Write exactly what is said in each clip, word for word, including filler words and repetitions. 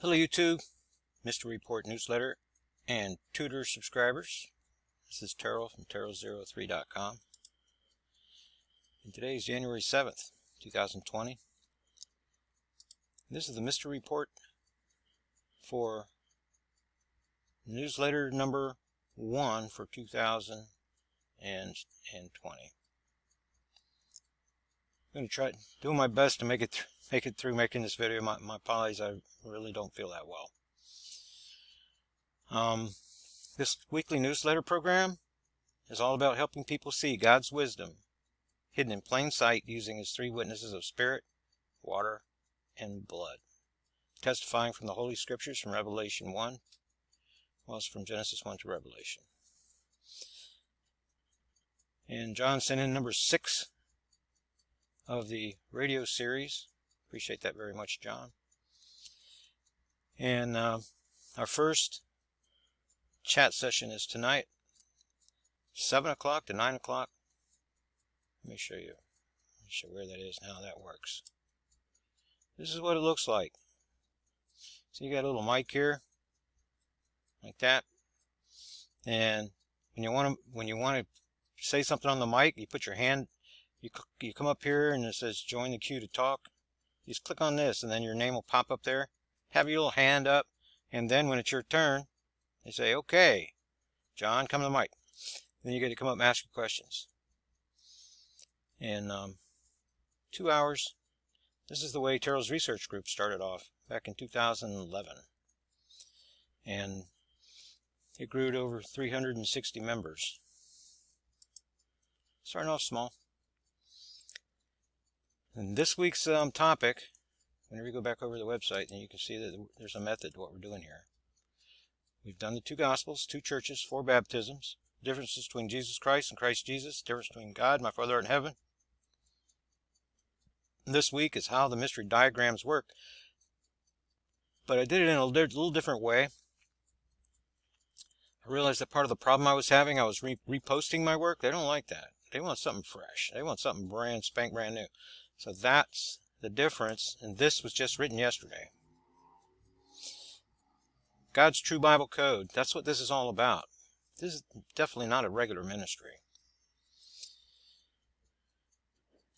Hello YouTube, Mystery Report Newsletter, and Tutor subscribers. This is Terral from Terral zero three dot com. And today is January seventh, two thousand twenty. This is the Mystery Report for newsletter number one for two thousand twenty. I'm going to try doing my best to make it through. Make it through making this video. My, my apologies, I really don't feel that well. Um, this weekly newsletter program is all about helping people see God's wisdom hidden in plain sight using his three witnesses of spirit, water, and blood, testifying from the Holy Scriptures from Revelation one, well, it's from Genesis one to Revelation. And John sent in number six of the radio series. Appreciate that very much, John. And uh, our first chat session is tonight, seven o'clock to nine o'clock. Let me show you. Let me show where that is and how that works. This is what it looks like. So you got a little mic here, like that. And when you want to, when you want to say something on the mic, you put your hand. You you come up here and it says join the queue to talk. You just click on this, and then your name will pop up there. Have your little hand up, and then when it's your turn, they say, okay, John, come to the mic. Then you get to come up and ask your questions. In um, two hours, this is the way Terral's research group started off back in two thousand eleven. And it grew to over three hundred sixty members. Starting off small. And this week's um, topic, whenever you go back over the website, then you can see that there's a method to what we're doing here. We've done the two Gospels, two churches, four baptisms, differences between Jesus Christ and Christ Jesus, difference between God, my Father in heaven. And this week is how the mystery diagrams work. But I did it in a little different way. I realized that part of the problem I was having, I was re reposting my work. They don't like that. They want something fresh. They want something brand, spank brand new. So that's the difference, and this was just written yesterday. God's True Bible Code, that's what this is all about. This is definitely not a regular ministry.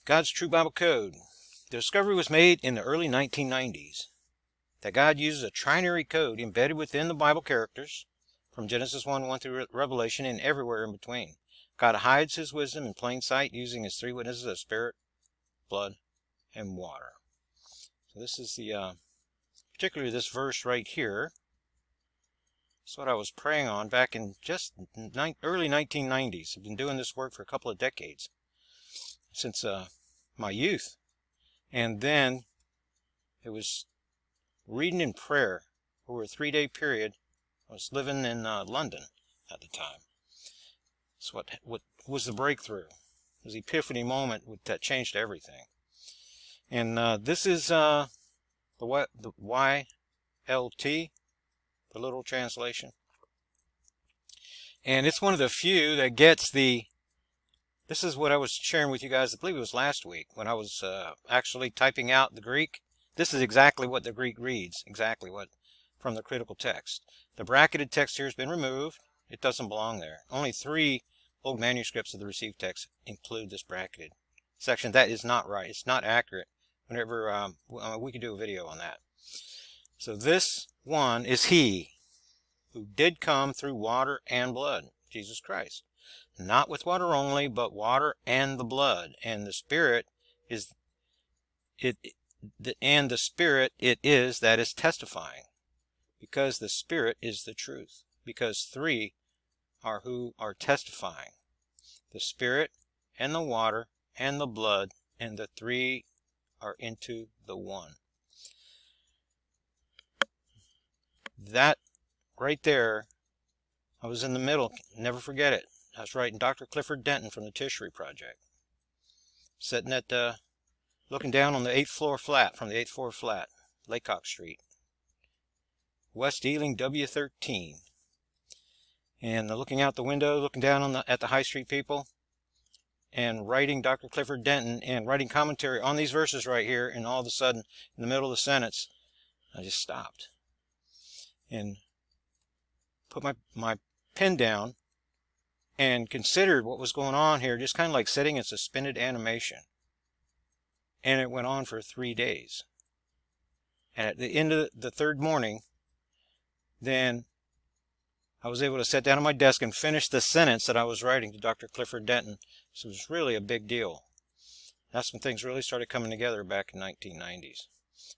God's True Bible Code. The discovery was made in the early nineteen nineties that God uses a trinary code embedded within the Bible characters from Genesis one one through Revelation and everywhere in between. God hides his wisdom in plain sight using his three witnesses of spirit, blood, and water. So this is the, uh, particularly this verse right here. It's what I was praying on back in just early nineteen nineties. I've been doing this work for a couple of decades, since uh, my youth. And then it was reading and prayer over a three-day period. I was living in uh, London at the time. That's what, what was the breakthrough. It was the epiphany moment that changed everything. And uh, this is uh, the, the Y L T, the literal translation. And it's one of the few that gets the, this is what I was sharing with you guys, I believe it was last week, when I was uh, actually typing out the Greek. This is exactly what the Greek reads, exactly what from the critical text. The bracketed text here has been removed. It doesn't belong there. Only three old manuscripts of the received text include this bracketed section. That is not right. It's not accurate. Whenever um, we can do a video on that. So this one is he who did come through water and blood, Jesus Christ. Not with water only, but water and the blood. And the Spirit is it. And the Spirit it is that is testifying, because the Spirit is the truth. Because three are who are testifying, the Spirit and the water and the blood, and the three are into the one. That right there, I was in the middle, never forget it. I was writing Doctor Clifford Denton from the Tishri Project, sitting at the, looking down on the eighth floor flat, from the eighth floor flat, Laycock Street, West Ealing, W thirteen. And looking out the window, looking down on the, at the High Street people, and writing Doctor Clifford Denton, and writing commentary on these verses right here, and all of a sudden, in the middle of the sentence, I just stopped. and put my, my pen down and considered what was going on here, just kind of like setting a suspended animation. And it went on for three days. And at the end of the third morning, then I was able to sit down at my desk and finish the sentence that I was writing to Doctor Clifford Denton. So it was really a big deal. That's when things really started coming together back in the nineteen nineties.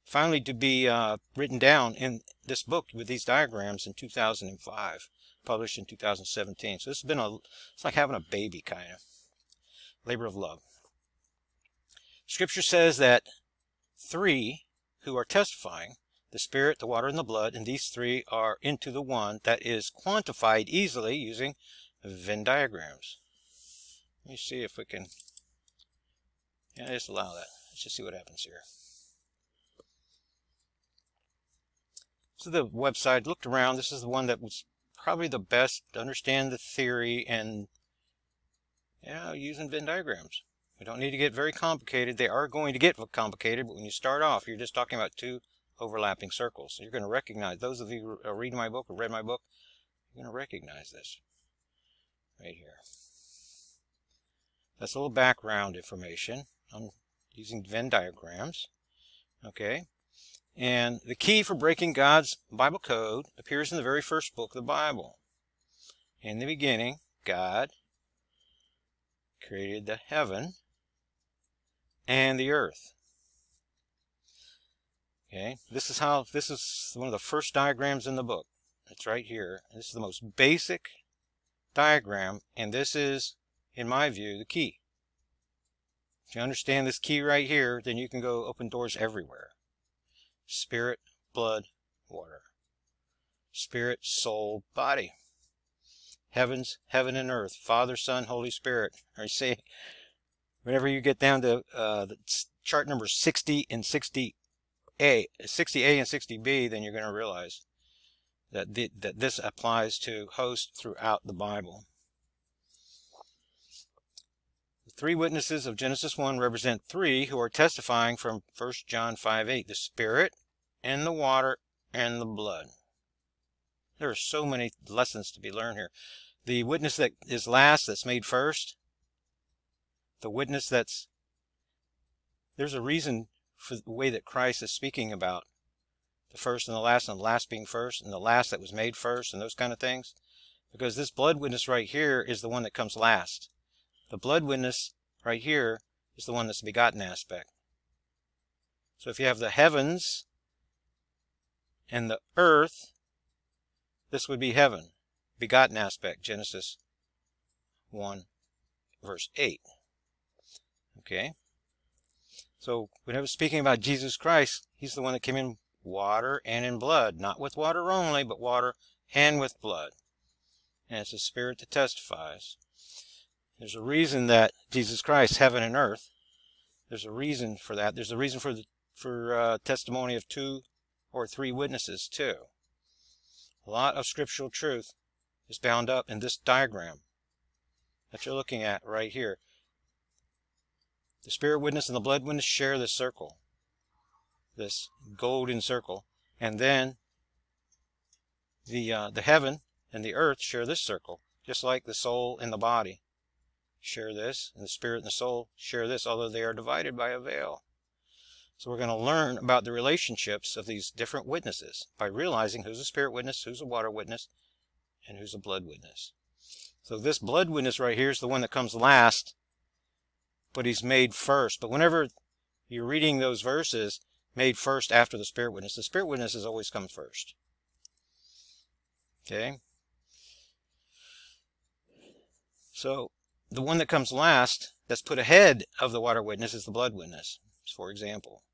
Finally to be uh, written down in this book with these diagrams in two thousand five, published in two thousand seventeen. So this has been a, it's like having a baby kind of, labor of love. Scripture says that three who are testifying, the Spirit, the water, and the blood, and these three are into the one that is quantified easily using Venn diagrams. Let me see if we can, yeah, just allow that. Let's just see what happens here. So the website, looked around, this is the one that was probably the best to understand the theory and, you know, using Venn diagrams. We don't need to get very complicated. They are going to get complicated, but when you start off, you're just talking about two overlapping circles. So you're going to recognize, those of you who read my book or read my book, you're going to recognize this right here. That's a little background information. I'm using Venn diagrams. Okay. And the key for breaking God's Bible code appears in the very first book of the Bible. In the beginning, God created the heaven and the earth. Okay, this is how, this is one of the first diagrams in the book. It's right here. This is the most basic diagram, and this is, in my view, the key. If you understand this key right here, then you can go open doors everywhere. Spirit, blood, water. Spirit, soul, body. Heavens, heaven and earth. Father, Son, Holy Spirit. Or say, whenever you get down to uh, the chart number sixty and sixty A, sixty A and sixty B, then you're going to realize that, the, that this applies to hosts throughout the Bible. Three witnesses of Genesis one represent three who are testifying from First John five eight, the Spirit and the water and the blood. There are so many lessons to be learned here. The witness that is last, that's made first. The witness that's, there's a reason for the way that Christ is speaking about the first and the last, and the last being first, and the last that was made first, and those kind of things. Because this blood witness right here is the one that comes last. The blood witness right here is the one that's the begotten aspect. So if you have the heavens and the earth, this would be heaven, begotten aspect, Genesis one, verse eight. Okay. So whenever speaking about Jesus Christ, he's the one that came in water and in blood, not with water only, but water and with blood. And it's the Spirit that testifies. There's a reason that Jesus Christ, heaven and earth, there's a reason for that. There's a reason for the for, uh, testimony of two or three witnesses, too. A lot of scriptural truth is bound up in this diagram that you're looking at right here. The Spirit witness and the blood witness share this circle, this golden circle. And then the, uh, the heaven and the earth share this circle, just like the soul and the body share this, and the spirit and the soul share this, although they are divided by a veil. So we're going to learn about the relationships of these different witnesses by realizing who's a spirit witness, who's a water witness, and who's a blood witness. So this blood witness right here is the one that comes last, but he's made first. But whenever you're reading those verses, made first after the spirit witness, the spirit witness has always come first. Okay? So the one that comes last, that's put ahead of the water witness, is the blood witness, for example.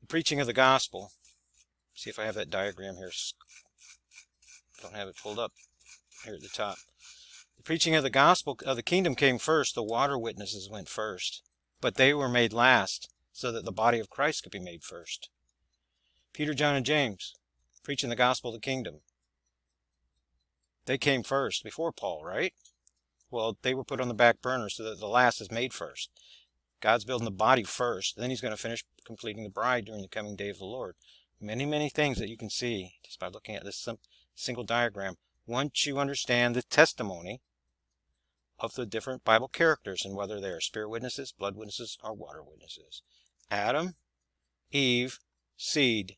The preaching of the gospel. See if I have that diagram here. Don't have it pulled up here at the top. The preaching of the gospel of the kingdom came first. The water witnesses went first, but they were made last so that the body of Christ could be made first. Peter, John, and James, preaching the gospel of the kingdom. They came first before Paul, right? Well, they were put on the back burner so that the last is made first. God's building the body first, then he's going to finish completing the bride during the coming day of the Lord. many, many things that you can see just by looking at this single diagram once you understand the testimony of the different Bible characters and whether they are spirit witnesses, blood witnesses, or water witnesses. Adam, Eve, seed.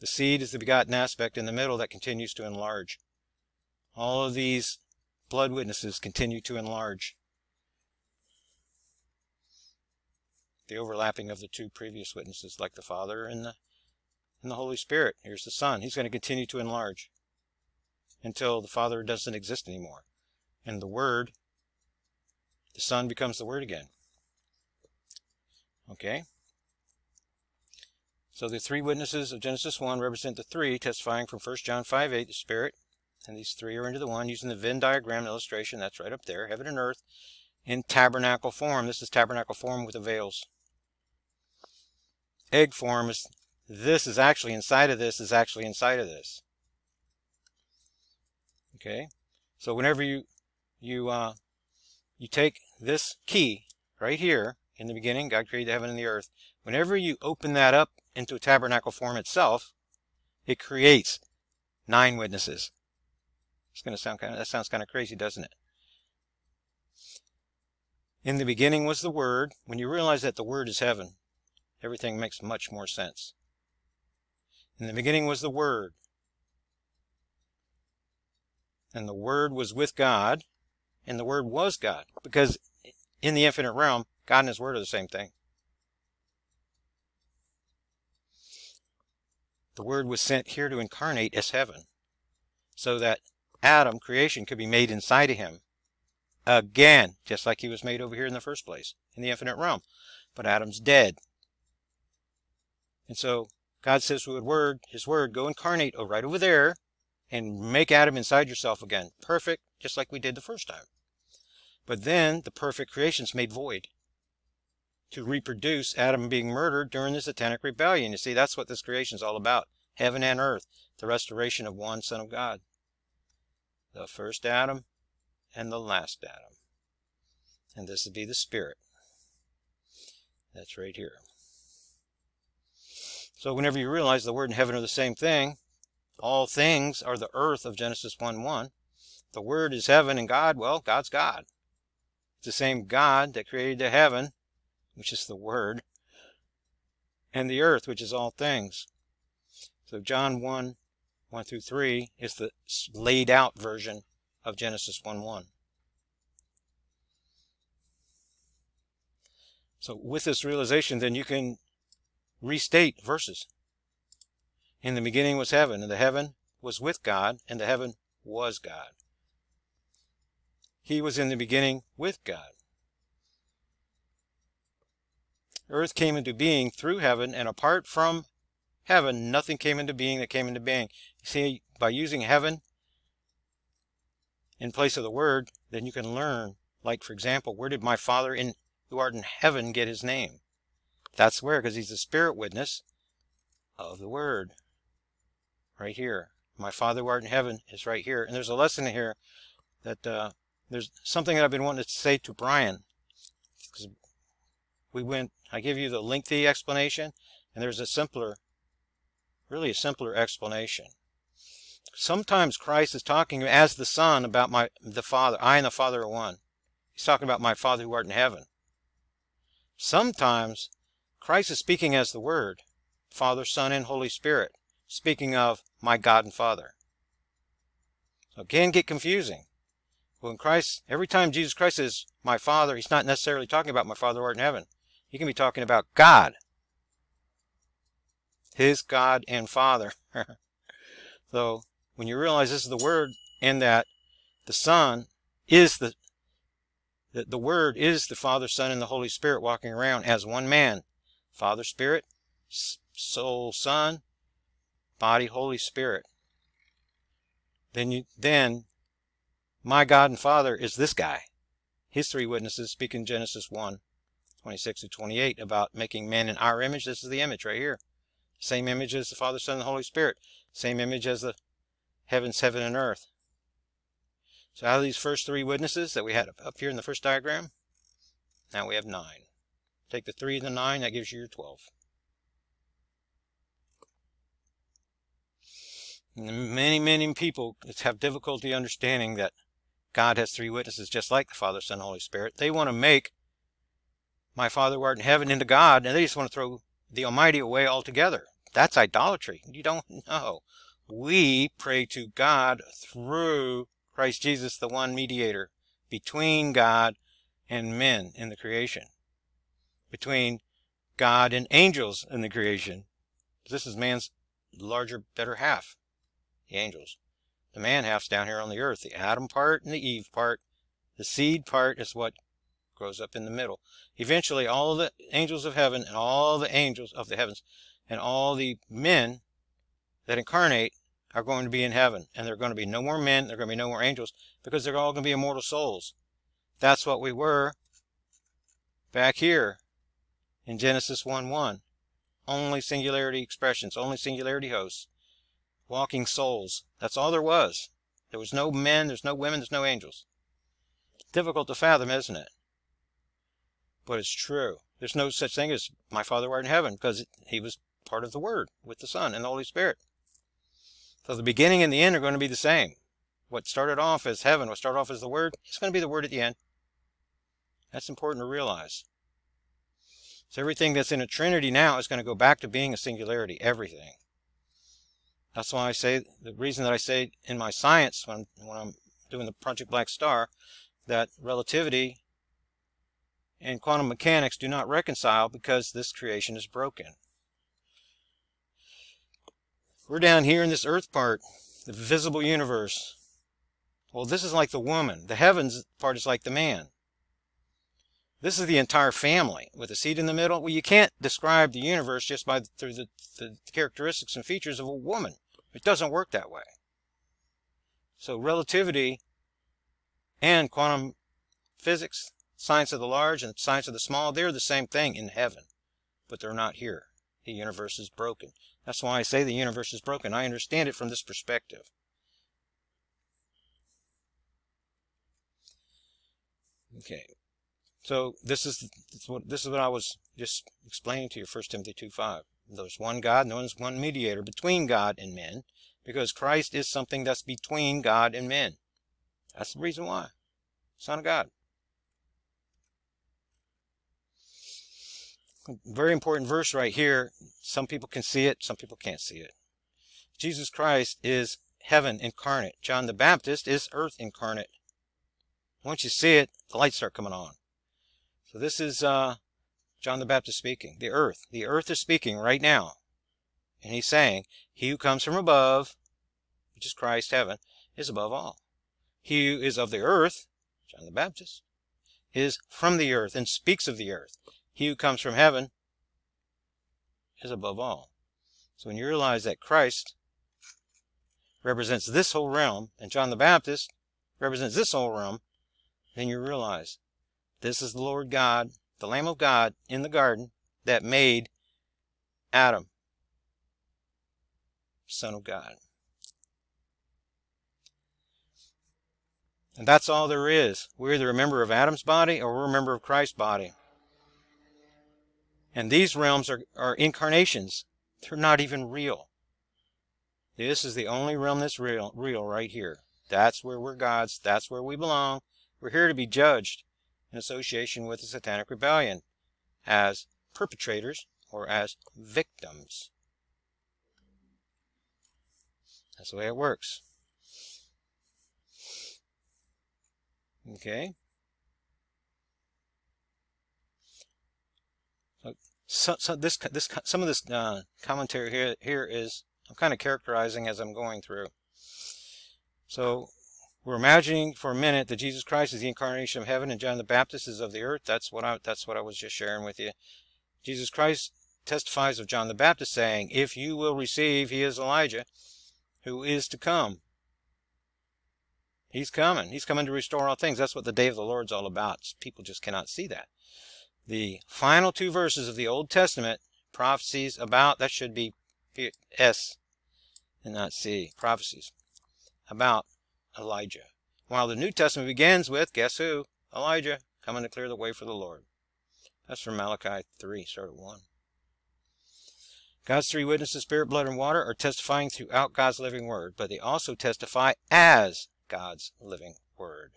The seed is the begotten aspect in the middle that continues to enlarge. All of these blood witnesses continue to enlarge. The overlapping of the two previous witnesses, like the Father and the, and the Holy Spirit. Here's the Son. He's going to continue to enlarge until the Father doesn't exist anymore. And the Word, the Son becomes the Word again. Okay? So the three witnesses of Genesis one represent the three testifying from First John five eight, the Spirit. And these three are into the one using the Venn diagram illustration. That's right up there. Heaven and earth in tabernacle form. This is tabernacle form with the veils. Egg form is, this is actually inside of this, is actually inside of this. Okay? So whenever you, you, uh, you take this key right here, in the beginning, God created the heaven and the earth. Whenever you open that up into a tabernacle form itself, it creates nine witnesses. It's going to sound kind of, that sounds kind of crazy, doesn't it? In the beginning was the Word. When you realize that the Word is heaven, everything makes much more sense. In the beginning was the Word. And the Word was with God. And the Word was God. Because in the infinite realm, God and His Word are the same thing. The Word was sent here to incarnate as heaven, so that Adam, creation, could be made inside of him again, just like he was made over here in the first place, in the infinite realm. But Adam's dead. And so God says to His Word, go incarnate right over there and make Adam inside yourself again. Perfect, just like we did the first time. But then the perfect creation's made void to reproduce Adam being murdered during the satanic rebellion. You see, that's what this creation is all about. Heaven and earth, the restoration of one Son of God. The first Adam and the last Adam. And this would be the Spirit. That's right here. So whenever you realize the Word and heaven are the same thing, all things are the earth of Genesis one one. The Word is heaven and God, well, God's God. It's the same God that created the heaven, which is the Word, and the earth, which is all things. So John one, one through three is the laid out version of Genesis one one. So with this realization, then you can restate verses. In the beginning was heaven, and the heaven was with God, and the heaven was God. He was in the beginning with God. Earth came into being through heaven, and apart from heaven, nothing came into being that came into being. You see, by using heaven in place of the Word, then you can learn, like, for example, where did my Father in who art in heaven get His name? That's where, because He's the Spirit witness of the Word. Right here. My Father who art in heaven is right here. And there's a lesson here that uh, there's something that I've been wanting to say to Brian. We went, I give you the lengthy explanation, and there's a simpler, really a simpler explanation. Sometimes Christ is talking as the Son about my, the Father. I and the Father are one. He's talking about my Father who art in heaven. Sometimes Christ is speaking as the Word, Father, Son, and Holy Spirit, speaking of my God and Father. So it can get confusing. When Christ, every time Jesus Christ says, my Father, He's not necessarily talking about my Father who art in heaven. He can be talking about God. His God and Father. So when you realize this is the Word, and that the Son is the, the, the Word is the Father, Son, and the Holy Spirit walking around as one man. Father, Spirit, soul, Son, body, Holy Spirit. Then you, then my God and Father is this guy. His three witnesses speak in Genesis one, twenty-six to twenty-eight about making man in our image. This is the image right here. Same image as the Father, Son, and the Holy Spirit. Same image as the heavens, heaven, and earth. So out of these first three witnesses that we had up here in the first diagram, now we have nine. Take the three and the nine, that gives you your twelve. Many, many people have difficulty understanding that God has three witnesses, just like the Father, Son, Holy Spirit. They want to make my Father who art in heaven into God, and they just want to throw the Almighty away altogether. That's idolatry. You don't know. We pray to God through Christ Jesus, the one mediator, between God and men in the creation, between God and angels in the creation. This is man's larger, better half, the angels. The man half's down here on the earth. The Adam part and the Eve part. The seed part is what grows up in the middle. Eventually, all the angels of heaven and all the angels of the heavens and all the men that incarnate are going to be in heaven. And there are going to be no more men. There are going to be no more angels, because they're all going to be immortal souls. That's what we were back here in Genesis one one. Only singularity expressions, only singularity hosts, walking souls. That's all there was. There was no men, there's no women, there's no angels. Difficult to fathom, isn't it? But it's true. There's no such thing as my Father who art in heaven, because he was part of the Word with the Son and the Holy Spirit. So the beginning and the end are going to be the same. What started off as heaven, what started off as the Word, it's going to be the Word at the end. That's important to realize. So everything that's in a Trinity now is going to go back to being a singularity, everything. That's why I say, the reason that I say in my science when, when I'm doing the Project Black Star, that relativity and quantum mechanics do not reconcile, because this creation is broken. We're down here in this earth part, the visible universe. Well, this is like the woman. The heavens part is like the man. This is the entire family with a seed in the middle. Well, you can't describe the universe just by through the, the characteristics and features of a woman. It doesn't work that way. So relativity and quantum physics, science of the large and science of the small, they're the same thing in heaven, but they're not here. The universe is broken. That's why I say the universe is broken. I understand it from this perspective. Okay. So this is this is what I was just explaining to you, First Timothy two five. There's one God, and there's one mediator between God and men, because Christ is something that's between God and men. That's the reason why. Son of God. Very important verse right here. Some people can see it, some people can't see it. Jesus Christ is heaven incarnate. John the Baptist is earth incarnate. Once you see it, the lights start coming on. So this is uh, John the Baptist speaking. The earth. The earth is speaking right now. And he's saying, he who comes from above, which is Christ, heaven, is above all. He who is of the earth, John the Baptist, is from the earth and speaks of the earth. He who comes from heaven is above all. So when you realize that Christ represents this whole realm, and John the Baptist represents this whole realm, then you realize this is the Lord God, the Lamb of God in the garden that made Adam, Son of God. And that's all there is. We're either a member of Adam's body or we're a member of Christ's body. And these realms are, are incarnations. They're not even real. This is the only realm that's real, real right here. That's where we're God's. That's where we belong. We're here to be judged in association with the Satanic Rebellion as perpetrators or as victims. That's the way it works. Okay. So, so this, this, some of this uh, commentary here, here is, I'm kind of characterizing as I'm going through. So we're imagining for a minute that Jesus Christ is the incarnation of heaven and John the Baptist is of the earth. That's what I, that's what I was just sharing with you. Jesus Christ testifies of John the Baptist saying, if you will receive, he is Elijah who is to come. He's coming. He's coming to restore all things. That's what the day of the Lord's all about. People just cannot see that. The final two verses of the Old Testament, prophecies about, that should be S and not C, prophecies about Elijah, while the New Testament begins with, guess who? Elijah, coming to clear the way for the Lord. That's from Malachi three, sort of one. God's three witnesses, spirit, blood, and water, are testifying throughout God's living word, but they also testify as God's living word.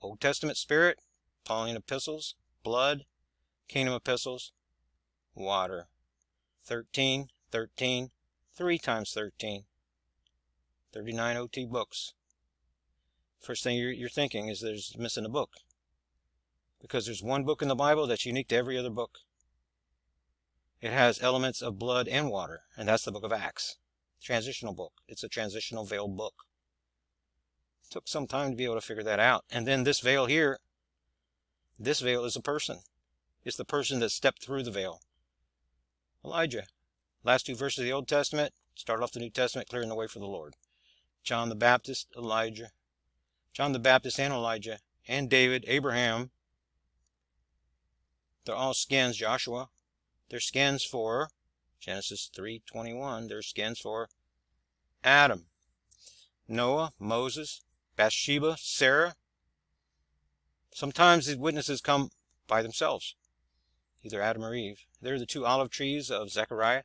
Old Testament spirit, Pauline epistles, blood, kingdom epistles, water. thirteen, thirteen, three times thirteen, thirty-nine O T books. First thing you're, you're thinking is there's missing a book, because there's one book in the Bible that's unique to every other book. It has elements of blood and water, and that's the book of Acts. Transitional book. It's a transitional veiled book. It took some time to be able to figure that out. And then this veil here, this veil is a person. It's the person that stepped through the veil. Elijah. Last two verses of the Old Testament, start off the New Testament, clearing the way for the Lord. John the Baptist, Elijah. John the Baptist and Elijah and David, Abraham. They're all skins, Joshua. They're skins for Genesis three twenty-one. They're skins for Adam, Noah, Moses, Bathsheba, Sarah. Sometimes these witnesses come by themselves, either Adam or Eve. They're the two olive trees of Zechariah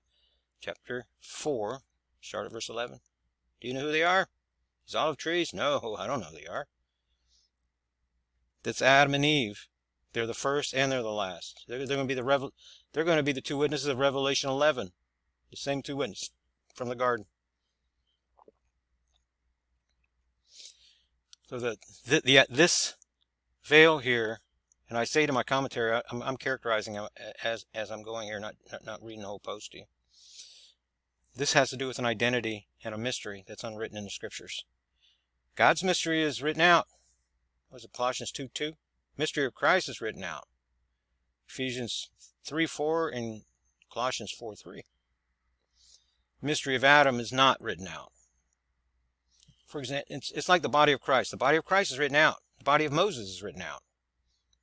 chapter four, start at verse eleven. Do you know who they are? These olive trees? No, I don't know who they are. That's Adam and Eve. They're the first and they're the last. They're, they're going to be the revel. They're going to be the two witnesses of Revelation eleven, the same two witnesses from the garden. So the, the, the this veil here, and I say to my commentary, I'm, I'm characterizing as as I'm going here, not, not not reading the whole post to you. This has to do with an identity and a mystery that's unwritten in the scriptures. God's mystery is written out. What was it, Colossians two two? Mystery of Christ is written out. Ephesians three four and Colossians four three. Mystery of Adam is not written out. For example, it's, it's like the body of Christ. The body of Christ is written out. The body of Moses is written out.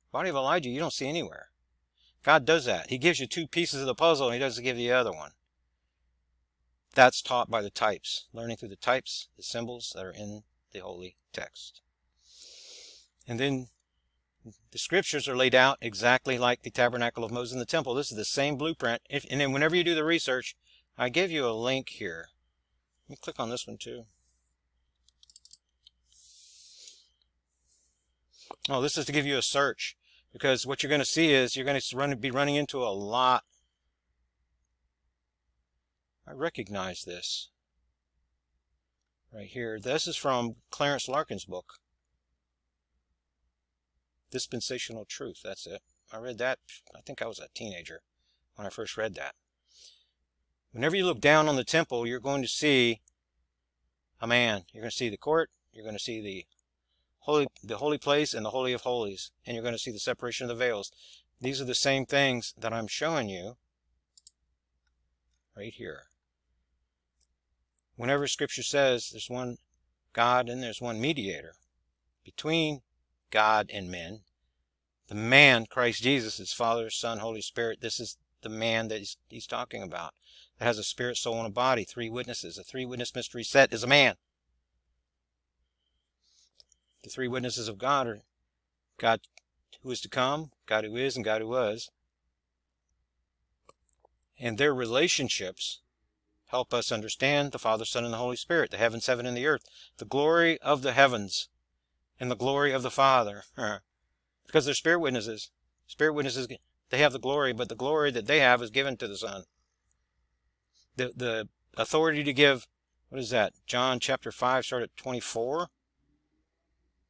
The body of Elijah you don't see anywhere. God does that. He gives you two pieces of the puzzle and he doesn't give you the other one. That's taught by the types. Learning through the types, the symbols that are in the holy text. And then the scriptures are laid out exactly like the tabernacle of Moses in the temple. This is the same blueprint. If, and then whenever you do the research, I give you a link here. Let me click on this one too. Oh, this is to give you a search, because what you're going to see is you're going to run, be running into a lot. I recognize this right here. This is from Clarence Larkin's book. Dispensational Truth, that's it. I read that, I think I was a teenager when I first read that. Whenever you look down on the temple, you're going to see a man. You're going to see the court, you're going to see the holy, the holy place and the Holy of Holies, and you're going to see the separation of the veils. These are the same things that I'm showing you right here. Whenever scripture says there's one God and there's one mediator between God and men, the man Christ Jesus is Father, Son, Holy Spirit. This is the man that he's, he's talking about, that has a spirit, soul, and a body. Three witnesses. A three witness mystery set is a man. The three witnesses of God are God who is to come, God who is, and God who was, and their relationships help us understand the Father, Son, and the Holy Spirit, the heavens, heaven, and the earth, the glory of the heavens and the glory of the Father, because they're spirit witnesses. Spirit witnesses, they have the glory, but the glory that they have is given to the Son. The, the authority to give, what is that? John chapter five, start at twenty-four.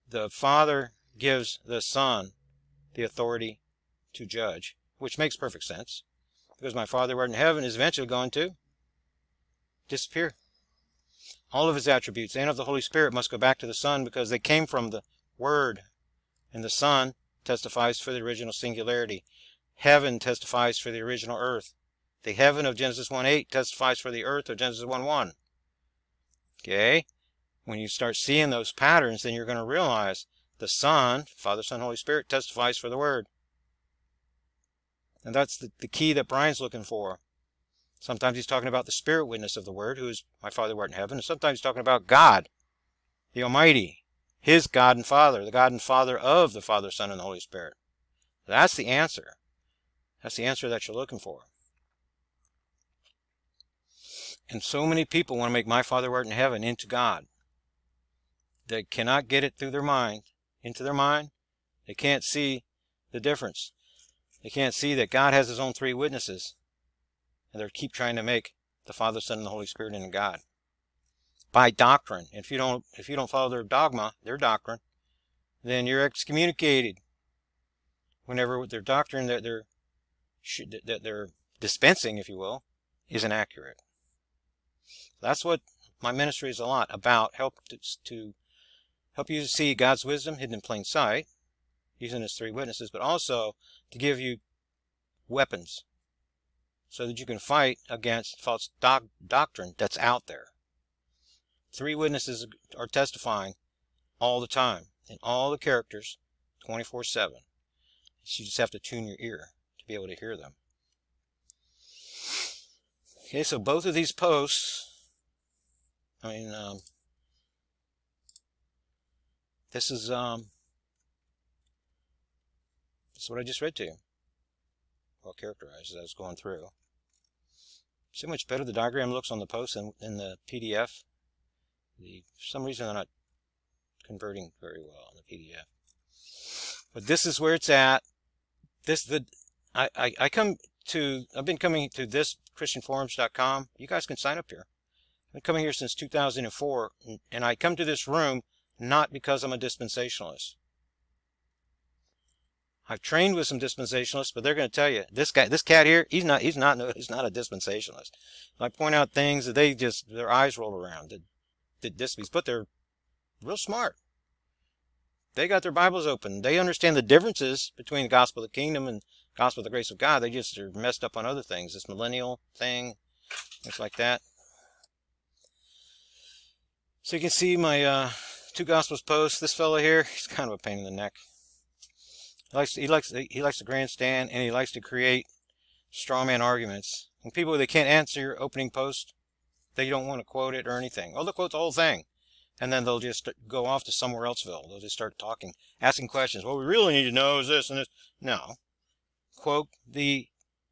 The Father gives the Son the authority to judge, which makes perfect sense, because my Father who art in heaven is eventually going to disappear. All of his attributes and of the Holy Spirit must go back to the Son, because they came from the Word. And the Son testifies for the original singularity. Heaven testifies for the original earth. The heaven of Genesis one eight testifies for the earth of Genesis one one. Okay? When you start seeing those patterns, then you're going to realize the Son, Father, Son, Holy Spirit, testifies for the Word. And that's the, the key that Brian's looking for. Sometimes he's talking about the spirit witness of the Word, who is my Father who art in heaven. And sometimes he's talking about God, the Almighty, his God and Father, the God and Father of the Father, Son, and the Holy Spirit. That's the answer. That's the answer that you're looking for. And so many people want to make my Father who art in heaven into God. They cannot get it through their mind, into their mind. They can't see the difference. They can't see that God has his own three witnesses. And they keep trying to make the Father, Son, and the Holy Spirit into God. By doctrine. If you don't, if you don't follow their dogma, their doctrine, then you're excommunicated. Whenever their doctrine that they're, that they're dispensing, if you will, isn't accurate. That's what my ministry is a lot about, help to, to help you see God's wisdom hidden in plain sight, using his three witnesses, but also to give you weapons so that you can fight against false doc doctrine that's out there. Three witnesses are testifying all the time, in all the characters, twenty-four seven. You just have to tune your ear to be able to hear them. Okay, so both of these posts, I mean, um, this is um, this is what I just read to you. Well characterized as I was going through. See how much better the diagram looks on the post than in the P D F. The, for some reason they're not converting very well on the P D F. But this is where it's at. This the I I, I come to I've been coming to this. Christian forums dot com. You guys can sign up here. I've been coming here since two thousand four, and I come to this room not because I'm a dispensationalist. I've trained with some dispensationalists, but they're going to tell you this guy, this cat here, he's not, he's not, he's not a dispensationalist. And I point out things that they just, their eyes roll around. That, that dispensationalists, but they're real smart. They got their Bibles open. They understand the differences between the gospel of the kingdom and gospel of the grace of God. They just are messed up on other things, this millennial thing, things like that. So you can see my uh, two gospels posts. This fellow here, he's kind of a pain in the neck. He likes to, he likes he likes to grandstand, and he likes to create straw man arguments. And people, they can't answer your opening post. They don't want to quote it or anything. Oh, they'll quote the whole thing, and then they'll just go off to somewhere elseville. They'll just start talking, asking questions. What we really need to know is this and this. No. Quote the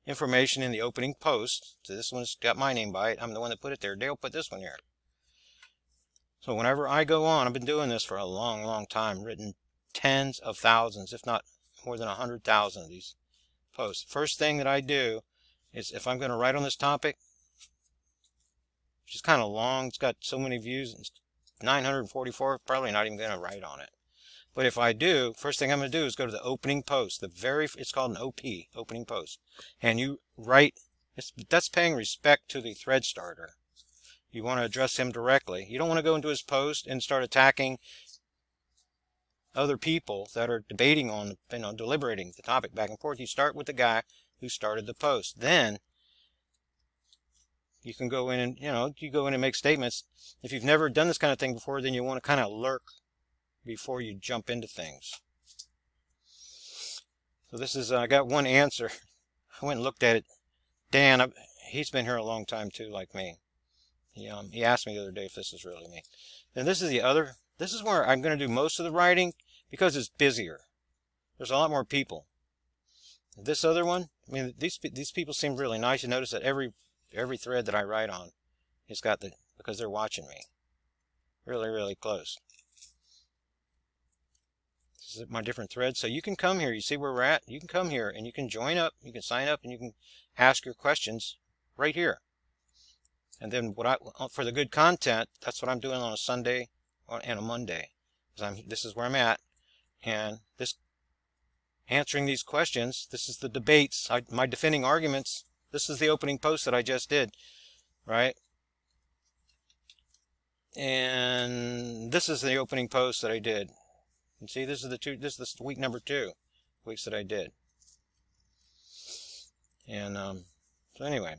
information in the opening post. So this one's got my name by it. I'm the one that put it there. Dale put this one here. So whenever I go on, I've been doing this for a long, long time, written tens of thousands, if not more than a hundred thousand of these posts. First thing that I do is, if I'm going to write on this topic, which is kind of long, it's got so many views, it's nine hundred forty-four, probably not even going to write on it. But if I do, first thing I'm going to do is go to the opening post. The very, it's called an O P, opening post. And you write, it's, that's paying respect to the thread starter. You want to address him directly. You don't want to go into his post and start attacking other people that are debating on, you know, deliberating the topic back and forth. You start with the guy who started the post. Then you can go in and, you know, you go in and make statements. If you've never done this kind of thing before, then you want to kind of lurk before you jump into things. So this is, uh, I got one answer. I went and looked at it. Dan, I, he's been here a long time too, like me. He, um, he asked me the other day if this is really me. And this is the other, this is where I'm going to do most of the writing because it's busier. There's a lot more people. This other one, I mean, these, these people seem really nice. You notice that every, every thread that I write on has got the, because they're watching me. Really, really close. My different threads. So you can come here. You see where we're at? You can come here and you can join up. You can sign up and you can ask your questions right here. And then what I, for the good content, that's what I'm doing on a Sunday and a Monday. Because I'm, this is where I'm at. And this, answering these questions, this is the debates, I, my defending arguments. This is the opening post that I just did, right? And this is the opening post that I did. And see, this is the two, this is the week number two weeks that I did. And um, so anyway,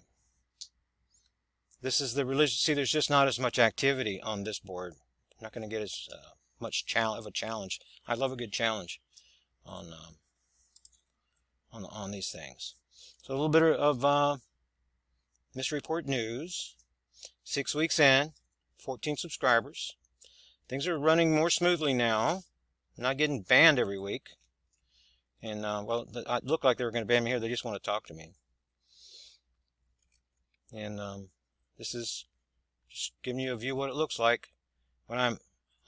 this is the religious. See, there's just not as much activity on this board. I'm not going to get as uh, much challenge of a challenge. I love a good challenge on um, on on these things. So a little bit of uh, Mystery Report news. Six weeks in, fourteen subscribers. Things are running more smoothly now. I'm not getting banned every week. And, uh, well, it looked like they were going to ban me here. They just want to talk to me. And um, This is just giving you a view of what it looks like. When I'm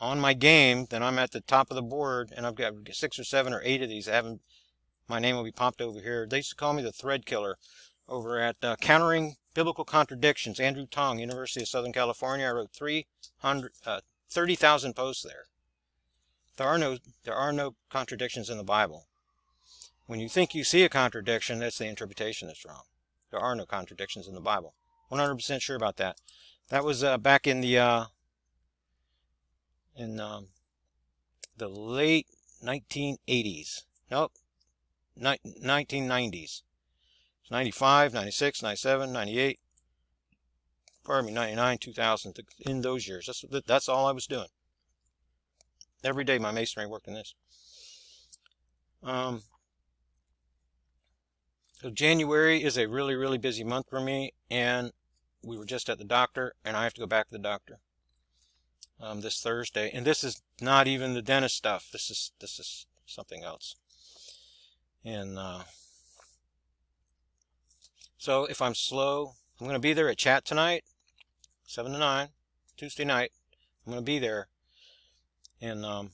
on my game, then I'm at the top of the board, and I've got six or seven or eight of these. I haven't, my name will be popped over here. They used to call me the thread killer over at uh, Countering Biblical Contradictions. Andrew Tong, University of Southern California. I wrote three hundred, uh, thirty thousand posts there. There are no, there are no contradictions in the Bible. When you think you see a contradiction, that's the interpretation that's wrong. There are no contradictions in the Bible. one hundred percent sure about that. That was uh, back in the uh, in um, the late nineteen eighties. Nope, Ni nineteen nineties. It's ninety-five, ninety-six, ninety-seven, ninety-eight. Pardon me, ninety-nine, two thousand. In those years, that's that's all I was doing. Every day my masonry worked in this. Um, so January is a really, really busy month for me, and we were just at the doctor, and I have to go back to the doctor um, this Thursday. And this is not even the dentist stuff. This is this is something else. And uh, so if I'm slow, I'm going to be there at chat tonight, seven to nine, Tuesday night. I'm going to be there. And um,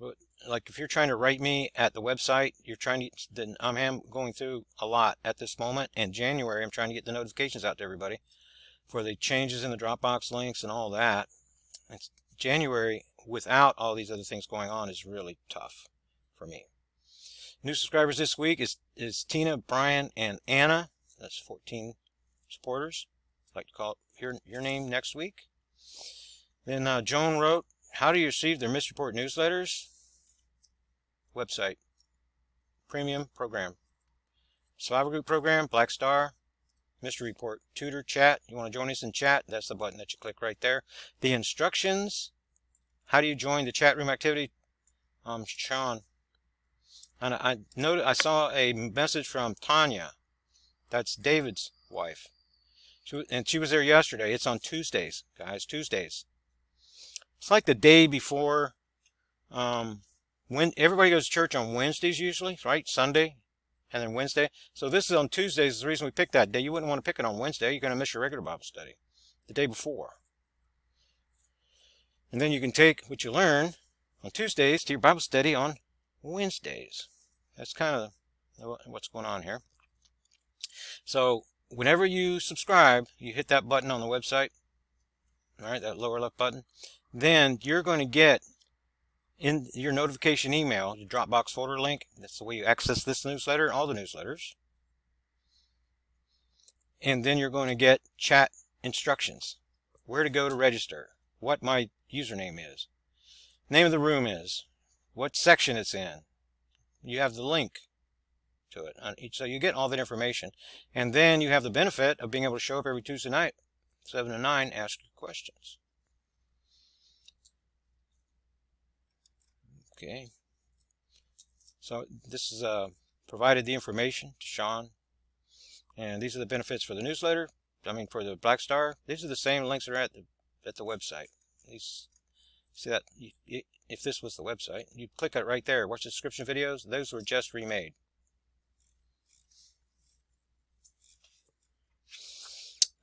but like if you're trying to write me at the website, you're trying to, then I'm going through a lot at this moment. And January, I'm trying to get the notifications out to everybody for the changes in the Dropbox links and all that. It's January without all these other things going on is really tough for me. New subscribers this week is is Tina, Brian, and Anna. That's fourteen supporters. I'd like to call your your name next week. Then uh, Joan wrote, how do you receive their Mystery Report newsletters? Website. Premium program. Survivor Group program, Black Star, Mystery Report, Tutor, Chat. You want to join us in chat? That's the button that you click right there. The instructions. How do you join the chat room activity? Um, Sean. And I, noted, I saw a message from Tanya. That's David's wife. She, and she was there yesterday. It's on Tuesdays, guys. Tuesdays. It's like the day before, um, when everybody goes to church on Wednesdays usually, right? Sunday and then Wednesday. So this is on Tuesdays. Is the reason we picked that day. You wouldn't want to pick it on Wednesday. You're going to miss your regular Bible study the day before. And then you can take what you learn on Tuesdays to your Bible study on Wednesdays. That's kind of what's going on here. So whenever you subscribe, you hit that button on the website. All right, that lower left button. Then you're going to get in your notification email, your Dropbox folder link. That's the way you access this newsletter and all the newsletters. And then you're going to get chat instructions, where to go to register, what my username is, name of the room is, what section it's in. You have the link to it. So you get all that information. And then you have the benefit of being able to show up every Tuesday night, seven to nine, ask your questions. Okay, so this is uh, provided the information to Sean, and these are the benefits for the newsletter. I mean, for the Black Star, these are the same links that are at the at the website. These, see that you, you, if this was the website, you click it right there. Watch the description videos; those were just remade.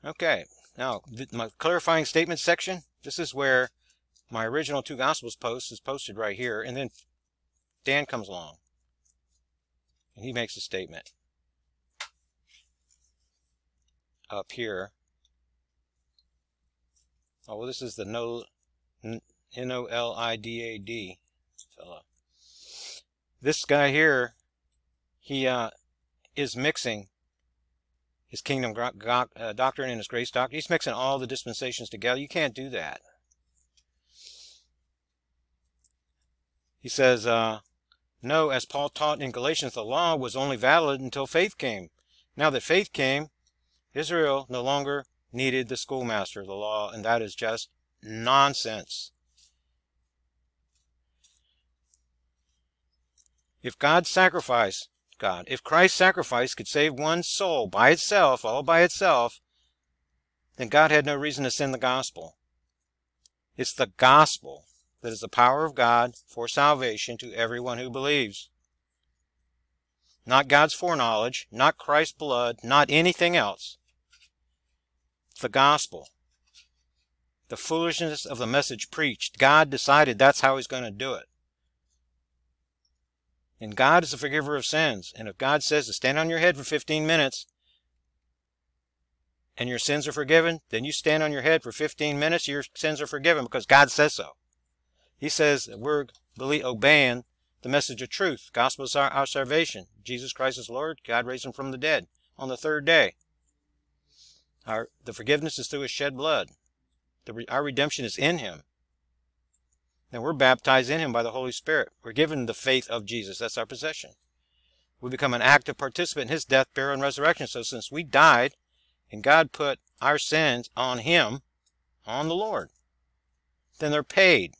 Okay, now th my clarifying statement section. This is where my original Two Gospels post is posted right here, and then Dan comes along and he makes a statement up here. Oh, well, this is the Nol N O L I D A D fella. This guy here, he uh, is mixing his Kingdom uh, Doctrine and his Grace Doctrine. He's mixing all the dispensations together. You can't do that. He says, uh, no, as Paul taught in Galatians, the law was only valid until faith came. Now that faith came, Israel no longer needed the schoolmaster of the law, and that is just nonsense. If God's sacrifice, God, if Christ's sacrifice could save one soul by itself, all by itself, then God had no reason to send the gospel. It's the gospel that is the power of God for salvation to everyone who believes. Not God's foreknowledge, not Christ's blood, not anything else. the gospel, the foolishness of the message preached. God decided that's how he's going to do it. And God is the forgiver of sins. And if God says to stand on your head for fifteen minutes and your sins are forgiven, then you stand on your head for fifteen minutes, your sins are forgiven, because God says so. He says that we're obeying the message of truth. Gospel is our, our salvation. Jesus Christ is Lord. God raised him from the dead on the third day. Our, the forgiveness is through his shed blood. The, our redemption is in him. And we're baptized in him by the Holy Spirit. We're given the faith of Jesus. That's our possession. We become an active participant in his death, burial, and resurrection. So since we died and God put our sins on him, on the Lord, then they're paid.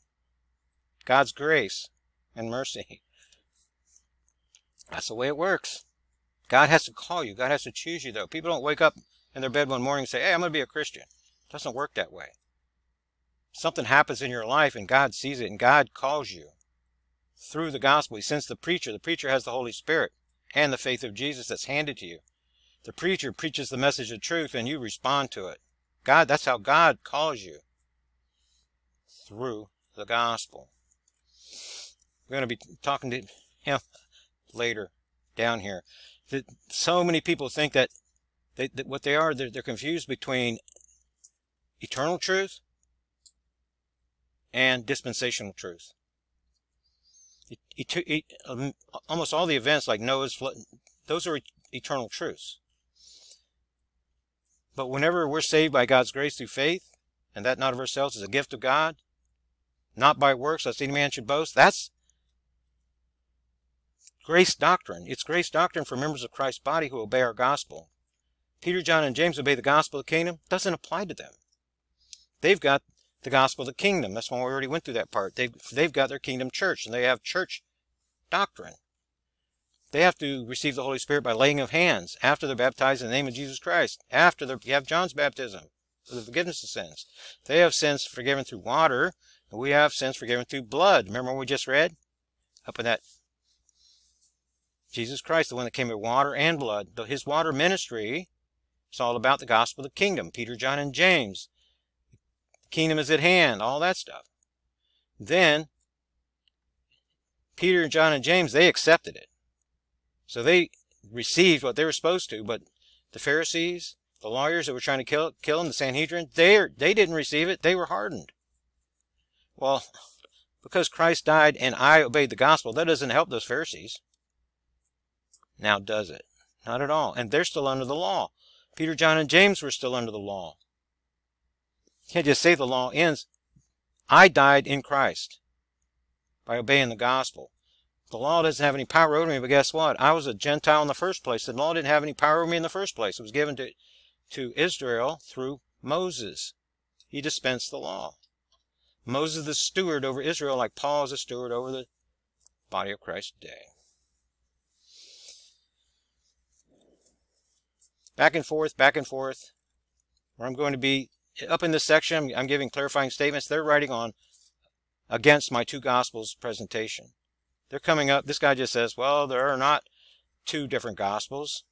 God's grace and mercy. That's the way it works. God has to call you. God has to choose you, though. People don't wake up in their bed one morning and say, hey, I'm going to be a Christian. It doesn't work that way. Something happens in your life and God sees it, and God calls you through the gospel. He sends the preacher. The preacher has the Holy Spirit and the faith of Jesus that's handed to you. The preacher preaches the message of truth and you respond to it. God, that's how God calls you, through the gospel. We're going to be talking to him later down here. That so many people think that, they, that what they are, they're, they're confused between eternal truth and dispensational truth. It, it, it, um, almost all the events like Noah's flood, those are eternal truths. But whenever we're saved by God's grace through faith, and that not of ourselves is a gift of God, not by works, lest any man should boast, that's grace doctrine. It's grace doctrine for members of Christ's body who obey our gospel. Peter, John, and James obey the gospel of the kingdom. It doesn't apply to them. They've got the gospel of the kingdom. That's when we already went through that part. They've, they've got their kingdom church, and they have church doctrine. They have to receive the Holy Spirit by laying of hands after they're baptized in the name of Jesus Christ, after they have John's baptism for the forgiveness of sins. They have sins forgiven through water, and we have sins forgiven through blood. Remember what we just read? Up in that Jesus Christ, the one that came with water and blood. His water ministry is all about the gospel of the kingdom. Peter, John, and James. Kingdom is at hand, all that stuff. Then Peter, John, and James, they accepted it. So they received what they were supposed to, but the Pharisees, the lawyers that were trying to kill, kill him, the Sanhedrin, they, they didn't receive it. They were hardened. Well, because Christ died and I obeyed the gospel, that doesn't help those Pharisees. Now does it? Not at all. And they're still under the law. Peter, John, and James were still under the law. You can't just say the law ends. I died in Christ by obeying the gospel. The law doesn't have any power over me, but guess what? I was a Gentile in the first place. The law didn't have any power over me in the first place. It was given to, to Israel through Moses. He dispensed the law. Moses is the steward over Israel, like Paul is a steward over the body of Christ today. Back and forth, back and forth, where I'm going to be. Up in this section, I'm giving clarifying statements. They're writing on against my two Gospels presentation. They're coming up. This guy just says, well, there are not two different Gospels.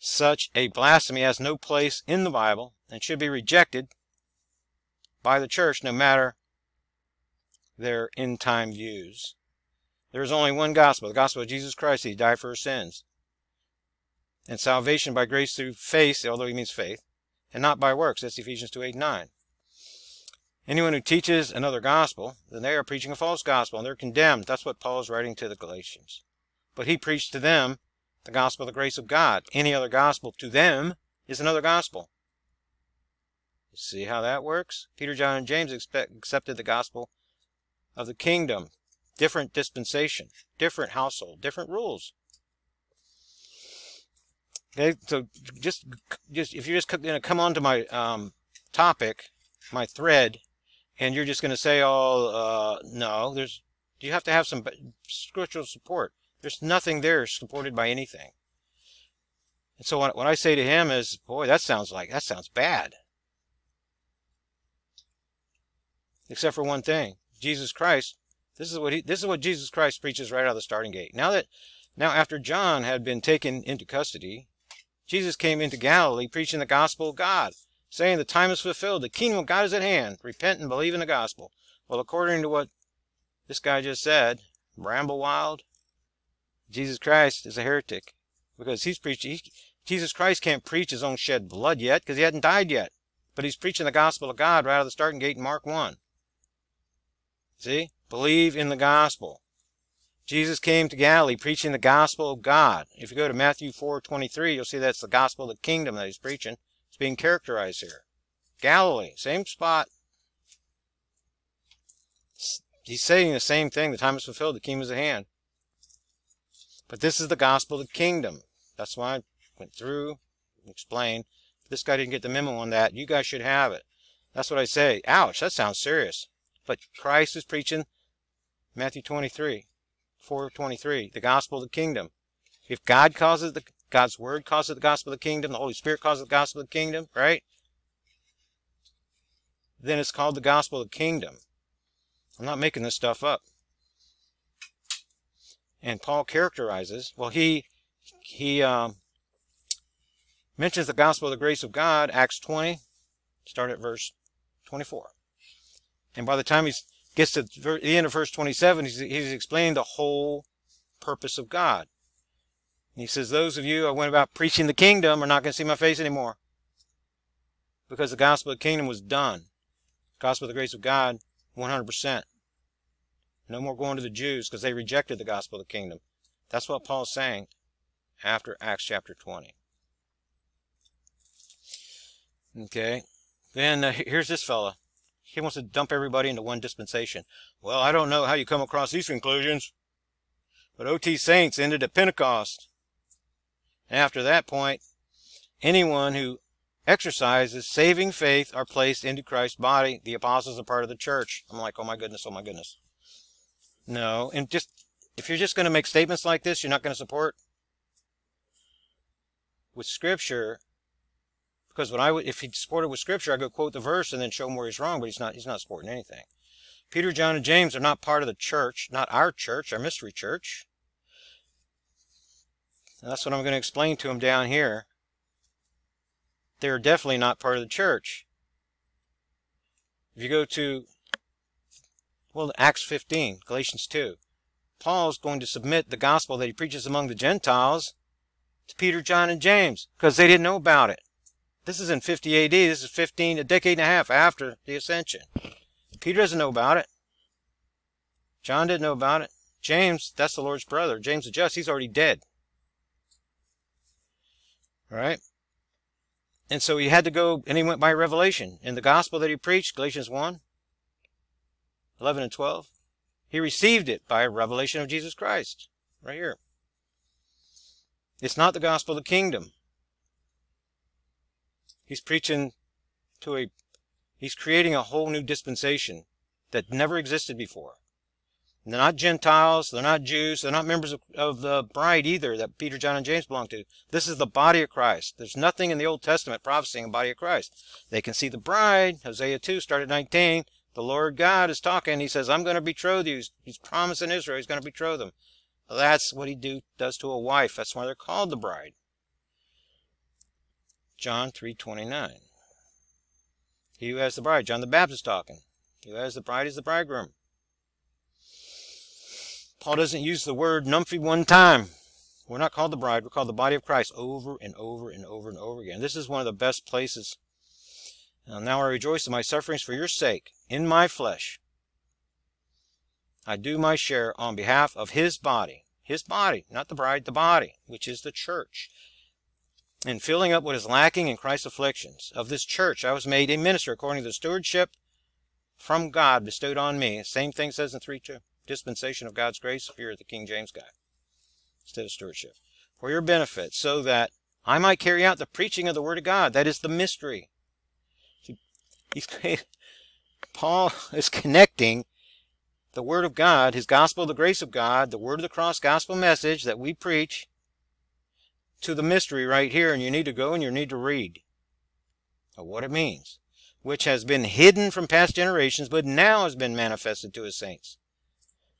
Such a blasphemy has no place in the Bible and should be rejected by the church no matter their end-time views. There is only one Gospel, the Gospel of Jesus Christ. He died for our sins. And salvation by grace through faith, although he means faith, and not by works. That's Ephesians two, eight, and nine. Anyone who teaches another gospel, then they are preaching a false gospel, and they're condemned. That's what Paul is writing to the Galatians. But he preached to them the gospel of the grace of God. Any other gospel to them is another gospel. You see how that works? Peter, John, and James expect, accepted the gospel of the kingdom. Different dispensation, different household, different rules. Okay, so just, just if you're just going to come on to my um, topic, my thread, and you're just going to say, oh, uh, no, there's, you have to have some scriptural support. There's nothing there supported by anything. And so what, what I say to him is, boy, that sounds like, that sounds bad. Except for one thing, Jesus Christ, this is what he, this is what Jesus Christ preaches right out of the starting gate. Now that, now after John had been taken into custody, Jesus came into Galilee preaching the gospel of God, saying the time is fulfilled, the kingdom of God is at hand, repent and believe in the gospel. Well, according to what this guy just said, Bramblewild, Jesus Christ is a heretic because he's preaching. He, Jesus Christ can't preach his own shed blood yet because he hadn't died yet. But he's preaching the gospel of God right out of the starting gate in Mark one. See? Believe in the gospel. Jesus came to Galilee preaching the gospel of God. If you go to Matthew four twenty-three, you'll see that's the gospel of the kingdom that he's preaching. It's being characterized here. Galilee, same spot. He's saying the same thing. The time is fulfilled. The kingdom is at hand. But this is the gospel of the kingdom. That's why I went through and explained. This guy didn't get the memo on that. You guys should have it. That's what I say. Ouch, that sounds serious. But Christ is preaching Matthew twenty-three, four twenty-three, the gospel of the kingdom. If God causes the God's word causes the gospel of the kingdom, the Holy Spirit causes the gospel of the kingdom, right? Then it's called the gospel of the kingdom. I'm not making this stuff up. And Paul characterizes, well, he he um mentions the gospel of the grace of God, Acts twenty, start at verse twenty-four. And by the time he gets to the end of verse twenty-seven, he's, he's explained the whole purpose of God. And he says, those of you who went about preaching the kingdom are not going to see my face anymore because the gospel of the kingdom was done. The gospel of the grace of God, one hundred percent. No more going to the Jews because they rejected the gospel of the kingdom. That's what Paul's saying after Acts chapter twenty. Okay, then uh, here's this fella. He wants to dump everybody into one dispensation. Well, I don't know how you come across these conclusions, but O T saints ended at Pentecost. And after that point, anyone who exercises saving faith are placed into Christ's body. The apostles are part of the church. I'm like, oh my goodness, oh my goodness. No, and just if you're just going to make statements like this, you're not going to support with Scripture. Because when I would, if he'd supported with Scripture, I go quote the verse and then show him where he's wrong, but he's not, he's not supporting anything. Peter, John, and James are not part of the church, not our church, our mystery church. And that's what I'm going to explain to him down here. They're definitely not part of the church. If you go to, well, Acts fifteen, Galatians two, Paul's going to submit the gospel that he preaches among the Gentiles to Peter, John, and James because they didn't know about it. This is in fifty A D. This is fifteen, a decade and a half after the ascension. Peter doesn't know about it. John didn't know about it. James, that's the Lord's brother. James the Just, he's already dead. All right? And so he had to go, and he went by Revelation. In the gospel that he preached, Galatians one, eleven and twelve, he received it by revelation of Jesus Christ. Right here. It's not the gospel of the kingdom. He's preaching to a, he's creating a whole new dispensation that never existed before. And they're not Gentiles, they're not Jews, they're not members of, of the bride either that Peter, John, and James belong to. This is the body of Christ. There's nothing in the Old Testament prophesying the body of Christ. They can see the bride, Hosea two, start at nineteen. The Lord God is talking. He says, I'm going to betroth you. He's promising Israel he's going to betroth them. Well, that's what he do, does to a wife. That's why they're called the bride. John three twenty-nine. He who has the bride, John the Baptist talking. He who has the bride is the bridegroom. Paul doesn't use the word numphy one time. We're not called the bride. We're called the body of Christ over and over and over and over again. This is one of the best places. Now I rejoice in my sufferings for your sake. In my flesh, I do my share on behalf of his body. His body, not the bride, the body, which is the church. And filling up what is lacking in Christ's afflictions. Of this church I was made a minister according to the stewardship from God bestowed on me. Same thing says in three two. Dispensation of God's grace, if you're the King James guy. Instead of stewardship. For your benefit, so that I might carry out the preaching of the Word of God. That is the mystery. He's, Paul is connecting the Word of God, his gospel, the grace of God, the Word of the Cross gospel message that we preach, to the mystery right here, and you need to go and you need to read of what it means, which has been hidden from past generations, but now has been manifested to his saints.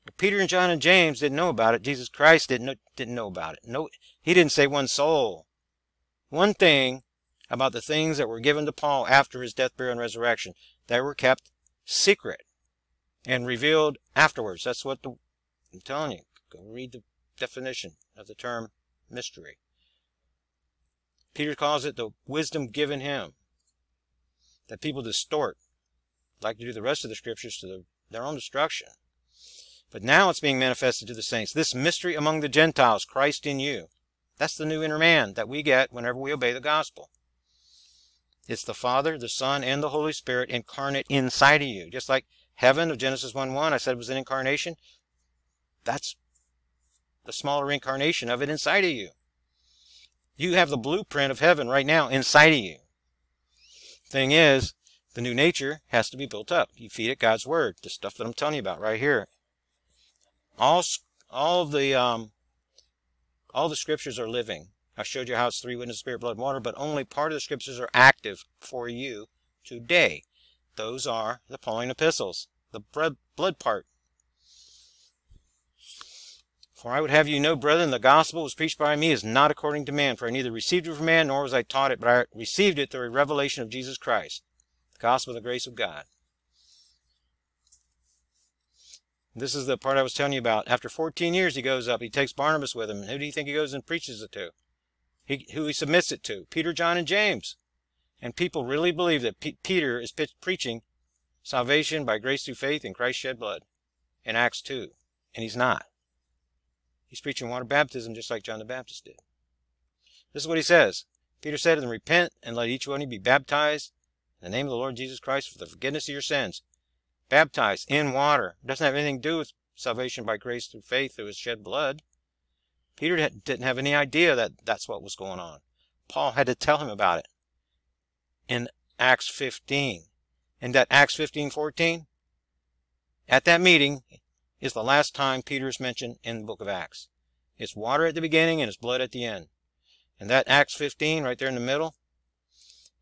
But Peter and John and James didn't know about it. Jesus Christ didn't know, didn't know about it. No, he didn't say one soul. One thing about the things that were given to Paul after his death, burial, and resurrection. They were kept secret and revealed afterwards. That's what the, I'm telling you, go read the definition of the term mystery. Peter calls it the wisdom given him, that people distort, like to do the rest of the scriptures, to the, their own destruction. But now it's being manifested to the saints. This mystery among the Gentiles, Christ in you. That's the new inner man that we get whenever we obey the gospel. It's the Father, the Son, and the Holy Spirit incarnate inside of you. Just like heaven of Genesis one one, I said it was an incarnation. That's the smaller incarnation of it inside of you. You have the blueprint of heaven right now inside of you. Thing is, the new nature has to be built up. You feed it God's word, the stuff that I'm telling you about right here. All, all the, um, all the scriptures are living. I showed you how it's three witnesses, spirit, blood, and water, but only part of the scriptures are active for you today. Those are the Pauline epistles, the blood part. For I would have you know, brethren, the gospel was preached by me is not according to man, for I neither received it from man, nor was I taught it, but I received it through a revelation of Jesus Christ, the gospel of the grace of God. This is the part I was telling you about. After fourteen years, he goes up. He takes Barnabas with him. And who do you think he goes and preaches it to? He, who he submits it to? Peter, John, and James. And people really believe that P Peter is p preaching salvation by grace through faith in Christ's shed blood in Acts two. And he's not. He's preaching water baptism just like John the Baptist did. This is what he says. Peter said to them, repent and let each one of you be baptized in the name of the Lord Jesus Christ for the forgiveness of your sins. Baptized in water. It doesn't have anything to do with salvation by grace through faith through his shed blood. Peter didn't have any idea that that's what was going on. Paul had to tell him about it in Acts fifteen. And that Acts fifteen fourteen, at that meeting, is the last time Peter is mentioned in the book of Acts. It's water at the beginning and it's blood at the end. And that Acts fifteen, right there in the middle,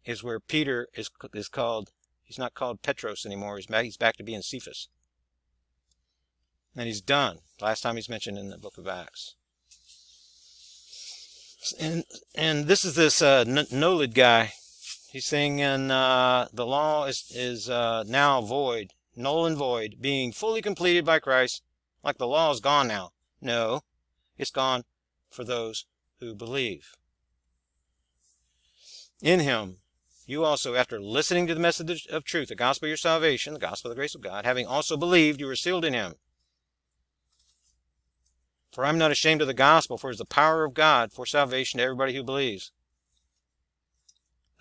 is where Peter is, is called. He's not called Petros anymore. He's back, he's back to being Cephas. And he's done. Last time he's mentioned in the book of Acts. And, and this is this uh, Nolid guy. He's saying in, uh, the law is, is uh, now void, null and void, being fully completed by Christ, like the law is gone now. No, it's gone for those who believe. In him, you also, after listening to the message of truth, the gospel of your salvation, the gospel of the grace of God, having also believed, you were sealed in him. For I am not ashamed of the gospel, for it is the power of God for salvation to everybody who believes.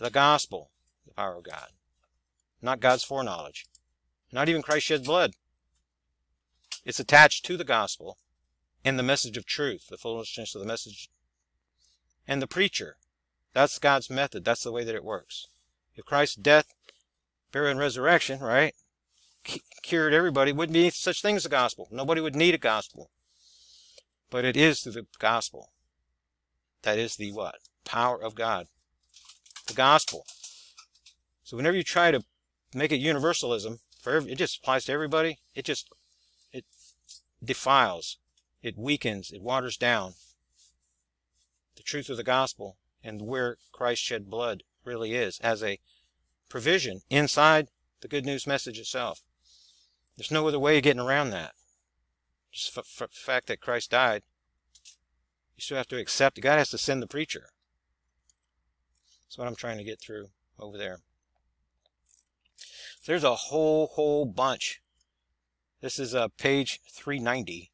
The gospel, the power of God. Not God's foreknowledge. Not even Christ shed blood. It's attached to the gospel and the message of truth, the foolishness of the message and the preacher. That's God's method. That's the way that it works. If Christ's death, burial, and resurrection, right, cured everybody, wouldn't be such thing as a gospel. Nobody would need a gospel. But it is through the gospel. That is the what? Power of God. The gospel. So whenever you try to make it universalism, for every, it just applies to everybody, it just, it defiles, it weakens, it waters down the truth of the gospel. And where Christ shed blood really is as a provision inside the good news message itself. There's no other way of getting around that. Just the fact that Christ died, you still have to accept. God has to send the preacher. That's what I'm trying to get through over there. There's a whole, whole bunch. This is uh, page three ninety.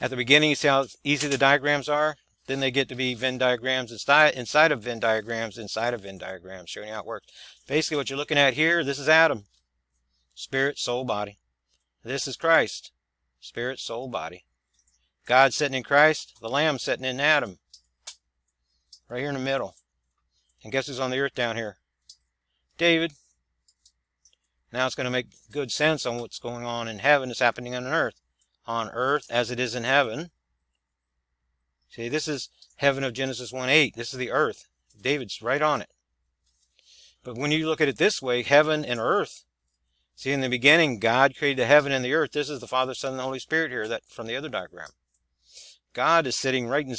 At the beginning, you see how easy the diagrams are? Then they get to be Venn diagrams inside, inside of Venn diagrams, inside of Venn diagrams, showing how it works. Basically, what you're looking at here, this is Adam. Spirit, soul, body. This is Christ. Spirit, soul, body. God sitting in Christ, the Lamb sitting in Adam. Right here in the middle. And guess who's on the earth down here? David. Now it's going to make good sense on what's going on in heaven is happening on earth. On earth as it is in heaven. See, this is heaven of Genesis one eight. This is the earth. David's right on it. But when you look at it this way, heaven and earth. See, in the beginning, God created the heaven and the earth. This is the Father, Son, and the Holy Spirit here that from the other diagram. God is sitting right in the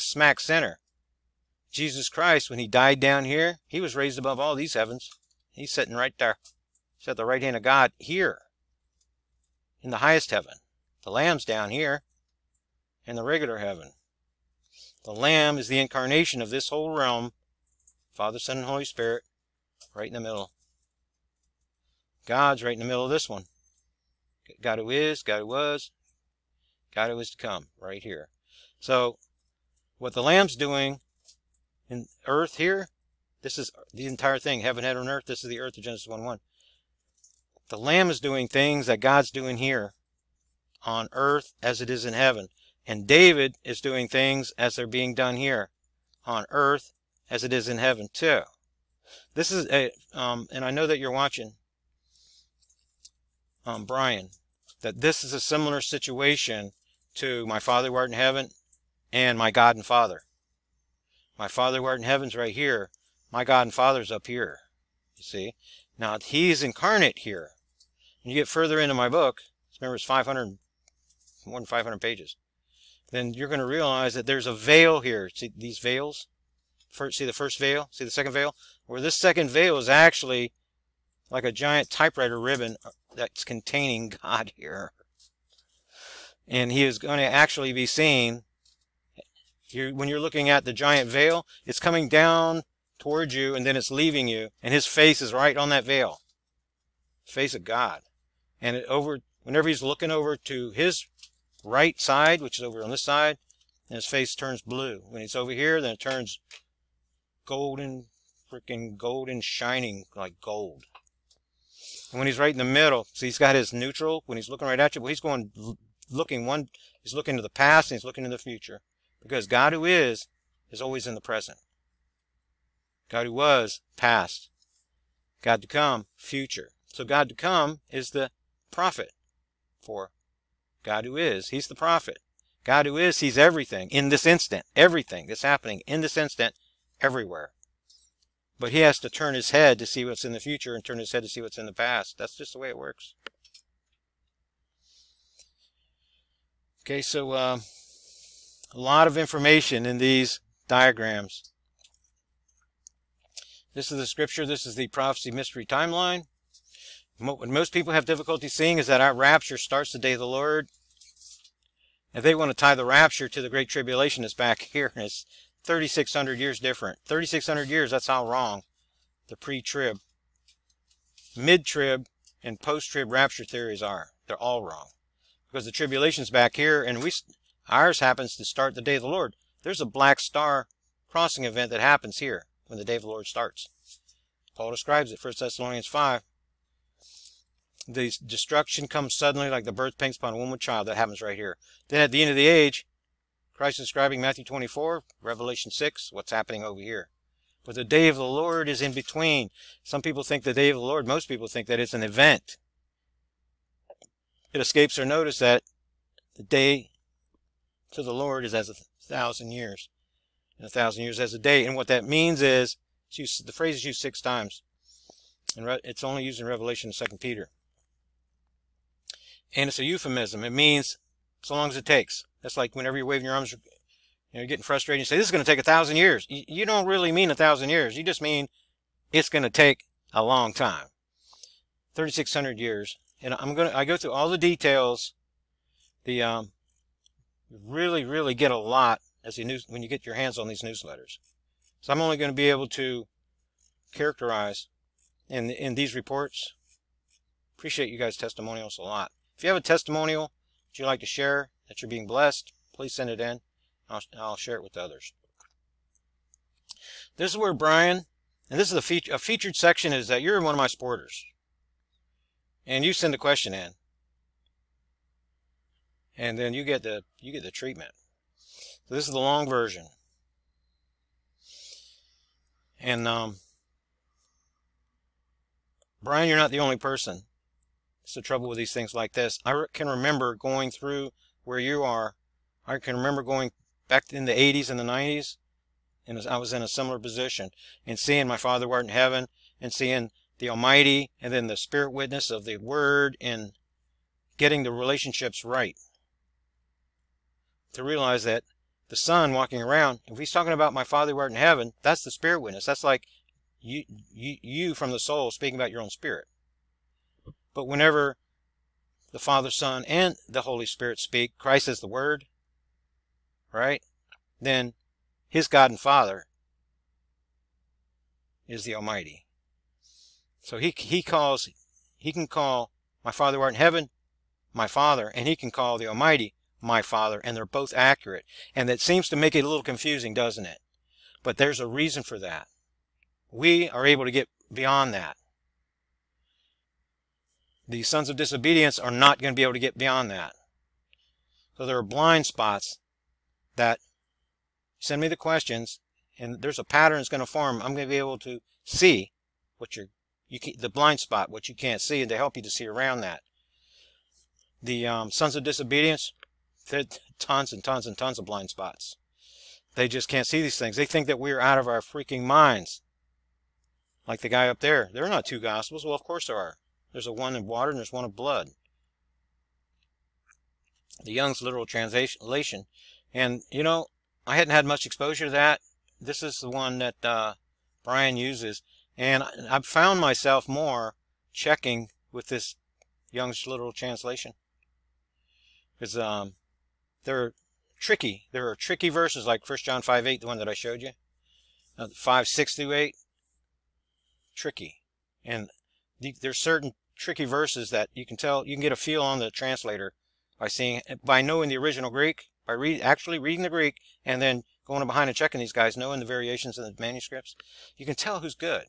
smack center. Jesus Christ, when he died down here, he was raised above all these heavens. He's sitting right there. He's at the right hand of God here in the highest heaven. The Lamb's down here in the regular heaven. The Lamb is the incarnation of this whole realm, Father, Son, and Holy Spirit, right in the middle. God's right in the middle of this one. God who is, God who was, God who is to come, right here. So what the Lamb's doing in earth here, this is the entire thing, heaven, heaven, and earth. This is the earth of Genesis one one. The Lamb is doing things that God's doing here on earth as it is in heaven. And David is doing things as they're being done here on earth as it is in heaven too. This is a, um, and I know that you're watching, um, Brian, that this is a similar situation to my Father who art in heaven and my God and Father. My Father who art in heaven's right here. My God and Father's up here. You see? Now, he's incarnate here. When you get further into my book, remember it's five hundred, more than five hundred pages, then you're going to realize that there's a veil here. See these veils? First, see the first veil? See the second veil? Where this second veil is actually like a giant typewriter ribbon that's containing God here. And he is going to actually be seen. You're, when you're looking at the giant veil, it's coming down towards you and then it's leaving you. And his face is right on that veil. Face of God. And it over whenever he's looking over to his right side, which is over on this side, and his face turns blue. When it's over here, then it turns golden, freaking golden, shining like gold. And when he's right in the middle, so he's got his neutral. When he's looking right at you, well, he's going looking one. He's looking to the past and he's looking to the future, because God who is is always in the present. God who was, past. God to come, future. So God to come is the prophet for God who is. He's the prophet. God who is sees everything in this instant. Everything that's happening in this instant, everywhere. But he has to turn his head to see what's in the future and turn his head to see what's in the past. That's just the way it works. Okay, so uh, a lot of information in these diagrams. This is the scripture. This is the prophecy mystery timeline. What most people have difficulty seeing is that our rapture starts the day of the Lord. And they want to tie the rapture to the Great Tribulation that's back here. And it's thirty-six hundred years different. thirty-six hundred years, that's how wrong the pre-trib, mid-trib, and post-trib rapture theories are. They're all wrong. Because the tribulation's back here, and we ours happens to start the day of the Lord. There's a black star crossing event that happens here when the day of the Lord starts. Paul describes it, First Thessalonians five. The destruction comes suddenly like the birth pangs upon a woman with child. That happens right here. Then at the end of the age, Christ is describing Matthew twenty-four, Revelation six, what's happening over here. But the day of the Lord is in between. Some people think the day of the Lord, most people think that it's an event. It escapes their notice that the day to the Lord is as a thousand years. And a thousand years as a day. And what that means is, it's used, the phrase is used six times. And it's only used in Revelation and Second Peter. And it's a euphemism. It means so long as it takes. That's like whenever you're waving your arms, you know, you're getting frustrated. You say, this is going to take a thousand years. You don't really mean a thousand years. You just mean it's going to take a long time. thirty-six hundred years. And I'm going to, I go through all the details. The, um, really, really get a lot as you news, when you get your hands on these newsletters. So I'm only going to be able to characterize in, in these reports. Appreciate you guys' testimonials a lot. If you have a testimonial that you'd like to share, that you're being blessed, please send it in. I'll, I'll share it with others. This is where Brian, and this is a, feature, a featured section, is that you're one of my supporters. And you send a question in. And then you get the, you get the treatment. So this is the long version. And um, Brian, you're not the only person. It's the trouble with these things like this. I can remember going through where you are. I can remember going back in the eighties and the nineties, and I was in a similar position, and seeing my Father who art in heaven, and seeing the Almighty, and then the Spirit witness of the Word, and getting the relationships right. To realize that the Son walking around, if he's talking about my Father who art in heaven, that's the spirit witness. That's like you, you, you from the soul speaking about your own spirit. But whenever the Father, Son, and the Holy Spirit speak, Christ is the Word, right? Then his God and Father is the Almighty. So he, he calls, he can call my Father who art in heaven, my Father, and he can call the Almighty my Father, and they're both accurate. And that seems to make it a little confusing, doesn't it? But there's a reason for that. We are able to get beyond that. The sons of disobedience are not going to be able to get beyond that. So there are blind spots that send me the questions, and there's a pattern that's going to form. I'm going to be able to see what you're, you can, the blind spot, what you can't see, and to help you to see around that. The um, sons of disobedience, there are tons and tons and tons of blind spots. They just can't see these things. They think that we're out of our freaking minds. Like the guy up there. There are not two gospels. Well, of course there are. There's a one of water and there's one of blood. The Young's Literal Translation. And, you know, I hadn't had much exposure to that. This is the one that uh, Brian uses. And I've found myself more checking with this Young's Literal Translation. Because um, they're tricky. There are tricky verses like First John five eight, the one that I showed you. Uh, five, six through eight. Tricky. And there's certain tricky verses that you can tell, you can get a feel on the translator by seeing, by knowing the original Greek, by read, actually reading the Greek, and then going behind and checking these guys, knowing the variations in the manuscripts. You can tell who's good,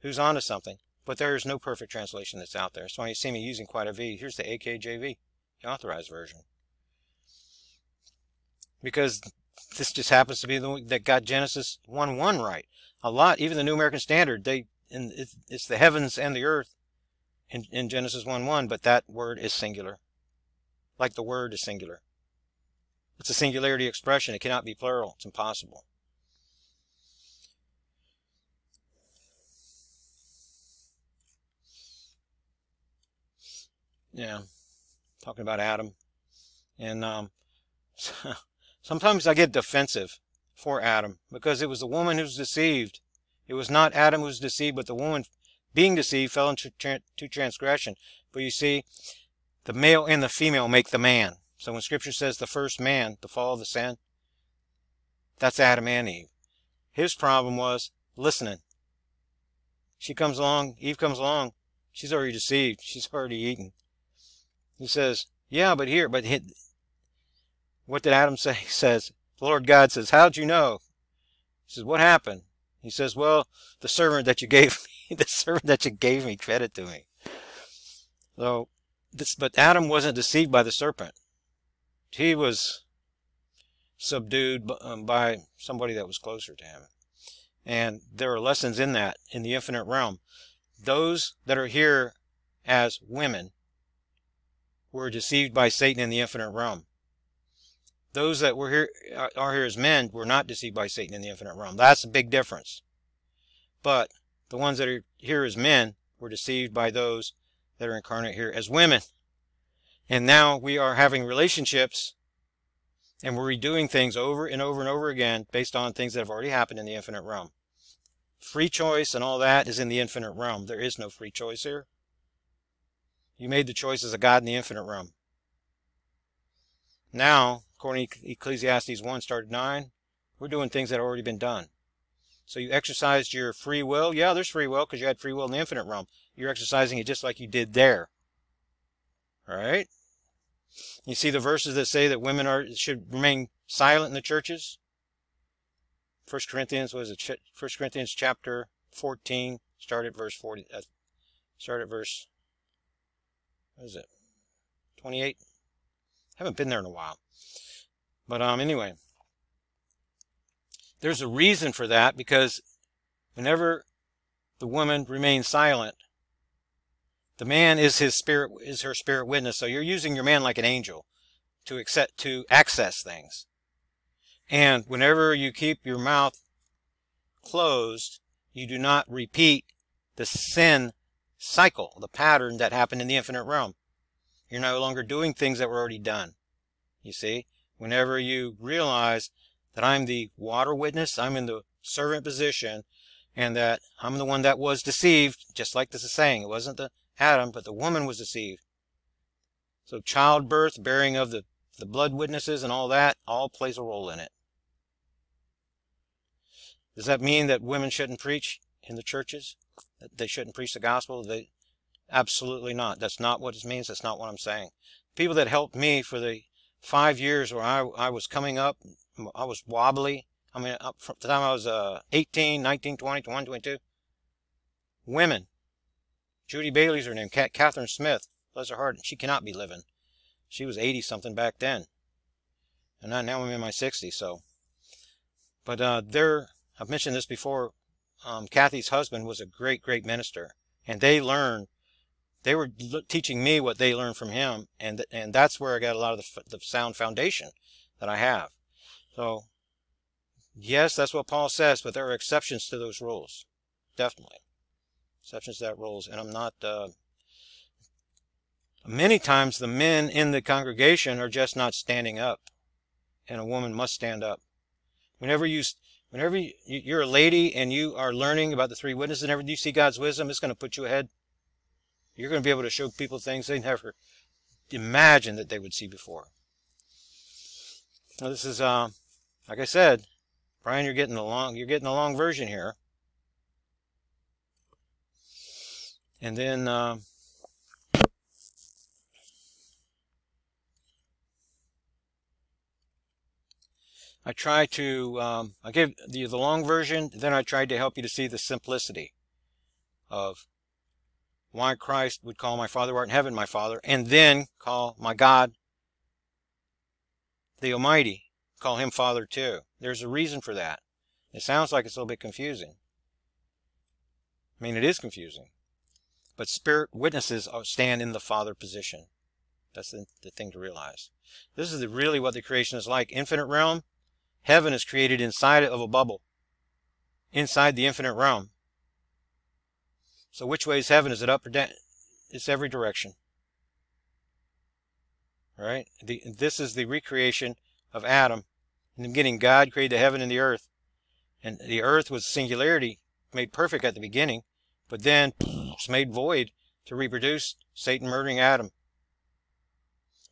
who's onto something, but there is no perfect translation that's out there. That's why you see me using quite a V. Here's the A K J V, the Authorized Version. Because this just happens to be the one that got Genesis one one right. A lot, even the New American Standard, they And it's the heavens and the earth in, in Genesis one one, but that word is singular. Like the word is singular. It's a singularity expression. It cannot be plural. It's impossible. Yeah. Talking about Adam. And um, sometimes I get defensive for Adam because it was the woman who's deceived. It was not Adam who was deceived, but the woman being deceived fell into transgression. But you see, the male and the female make the man. So when Scripture says the first man, the fall of the sin, that's Adam and Eve. His problem was listening. She comes along, Eve comes along, she's already deceived, she's already eaten. He says, yeah, but here, but what did Adam say? He says, the Lord God says, how'd you know? He says, what happened? He says, well, the servant that you gave me, the servant that you gave me fed it to me. So, this, but Adam wasn't deceived by the serpent. He was subdued by somebody that was closer to him. And there are lessons in that, in the infinite realm. Those that are here as women were deceived by Satan in the infinite realm. Those that were here are here as men were not deceived by Satan in the infinite realm. That's a big difference. But the ones that are here as men were deceived by those that are incarnate here as women. And now we are having relationships and we're redoing things over and over and over again based on things that have already happened in the infinite realm. Free choice and all that is in the infinite realm. There is no free choice here. You made the choices of God in the infinite realm. Now, according to Ecclesiastes one, started nine, we're doing things that have already been done. So you exercised your free will. Yeah, there's free will because you had free will in the infinite realm. You're exercising it just like you did there. All right? You see the verses that say that women are should remain silent in the churches. First Corinthians was it? First Corinthians chapter fourteen, start at verse forty. Uh, start at verse. What is it? twenty-eight. Haven't been there in a while. But um, anyway, there's a reason for that, because whenever the woman remains silent, the man is his spirit, is her spirit witness. So you're using your man like an angel to accept, to access things. And whenever you keep your mouth closed, you do not repeat the sin cycle, the pattern that happened in the infinite realm. You're no longer doing things that were already done. You see? whenever you realize that I'm the water witness, I'm in the servant position, and that I'm the one that was deceived, just like this is saying. It wasn't the Adam, but the woman was deceived. So childbirth, bearing of the, the blood witnesses and all that, all plays a role in it. Does that mean that women shouldn't preach in the churches? That they shouldn't preach the gospel? They, absolutely not. That's not what it means. That's not what I'm saying. People that helped me for the five years where I, I was coming up, I was wobbly. I mean, up from the time I was uh, eighteen, nineteen, twenty, twenty-one, twenty-two. Women. Judy Bailey's her name, Catherine Smith. Bless her heart, she cannot be living. She was eighty-something back then. And I, now I'm in my sixties, so. But uh, there, I've mentioned this before, um, Kathy's husband was a great, great minister. And they learned, they were teaching me what they learned from him. And, th and that's where I got a lot of the, f the sound foundation that I have. So, yes, that's what Paul says, but there are exceptions to those rules. Definitely. Exceptions to that rules. And I'm not... Uh, many times the men in the congregation are just not standing up. And a woman must stand up. Whenever, you, whenever you, you're a lady and you are learning about the three witnesses and everything, you see God's wisdom, it's going to put you ahead. You're going to be able to show people things they never imagined that they would see before. Now this is... Uh, Like I said, Brian, you're getting the long, you're getting the long version here. And then, uh, I try to, um, I give you the long version, then I tried to help you to see the simplicity of why Christ would call my Father who art in heaven my Father, and then call my God, the Almighty. Call him Father too. There's a reason for that. It sounds like it's a little bit confusing. I mean, it is confusing. But spirit witnesses stand in the Father position. That's the, the thing to realize. This is the, really what the creation is like. Infinite realm. Heaven is created inside of a bubble. Inside the infinite realm. So which way is heaven? Is it up or down? It's every direction. All right? The, this is the recreation of Adam. In the beginning, God created the heaven and the earth. And the earth was singularity, made perfect at the beginning, but then it's made void to reproduce Satan murdering Adam.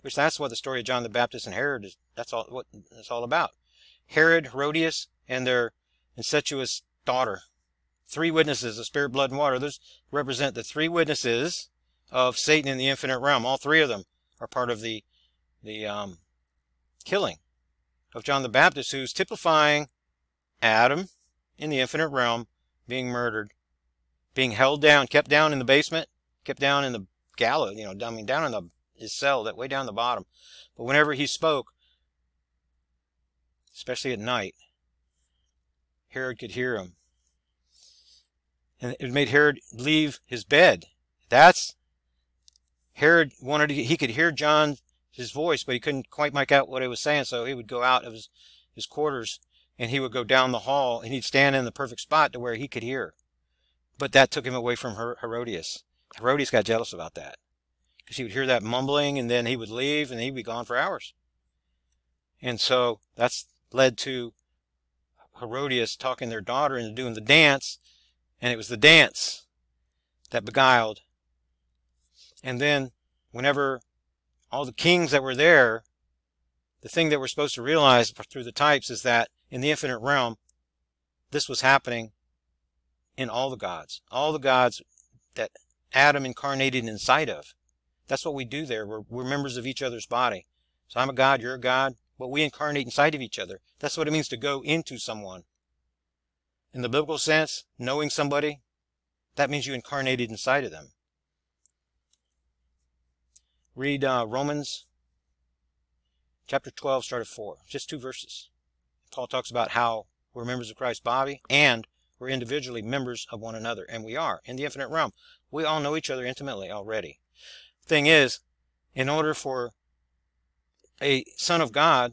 Which that's what the story of John the Baptist and Herod is. That's all what it's all about. Herod, Herodias, and their incestuous daughter. Three witnesses of spirit, blood, and water. Those represent the three witnesses of Satan in the infinite realm. All three of them are part of the the um, killing of John the Baptist, who's typifying Adam in the infinite realm being murdered, being held down, kept down in the basement, kept down in the gallows, you know, I mean, down in the, his cell, that way down the bottom. But whenever he spoke, especially at night, Herod could hear him. And it made Herod leave his bed. That's, Herod wanted to, he could hear John his voice, but he couldn't quite make out what he was saying, so he would go out of his, his quarters, and he would go down the hall, and he'd stand in the perfect spot to where he could hear. But that took him away from Her Herodias. Herodias got jealous about that, because he would hear that mumbling, and then he would leave, and he'd be gone for hours. And so that's led to Herodias talking their daughter into doing the dance, and it was the dance that beguiled. And then whenever... all the kings that were there, the thing that we're supposed to realize through the types is that in the infinite realm, this was happening in all the gods. All the gods that Adam incarnated inside of. That's what we do there. We're, we're members of each other's body. So I'm a god, you're a god, but we incarnate inside of each other. That's what it means to go into someone. In the biblical sense, knowing somebody, that means you incarnated inside of them. Read uh, Romans chapter twelve, start at four. Just two verses. Paul talks about how we're members of Christ's body and we're individually members of one another. And we are in the infinite realm. We all know each other intimately already. Thing is, in order for a son of God,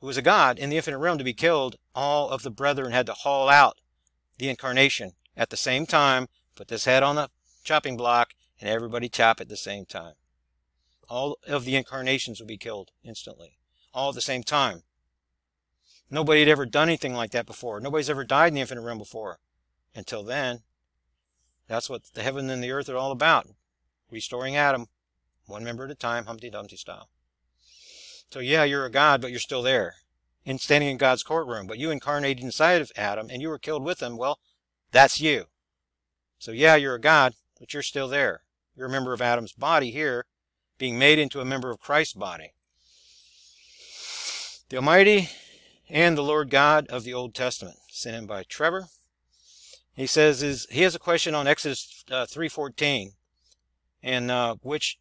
who was a God in the infinite realm, to be killed, all of the brethren had to haul out the incarnation at the same time, put this head on the chopping block, and everybody chop at the same time. All of the incarnations would be killed instantly. all at the same time. Nobody had ever done anything like that before. Nobody's ever died in the infinite realm before. Until then, that's what the heaven and the earth are all about. Restoring Adam, one member at a time, Humpty Dumpty style. So yeah, you're a god, but you're still there, in standing in God's courtroom. But you incarnated inside of Adam, and you were killed with him. Well, that's you. So yeah, you're a god, but you're still there. You're a member of Adam's body here, being made into a member of Christ's body. The Almighty and the Lord God of the Old Testament, sent in by Trevor. He says, is he has a question on Exodus uh, three fourteen, and uh, which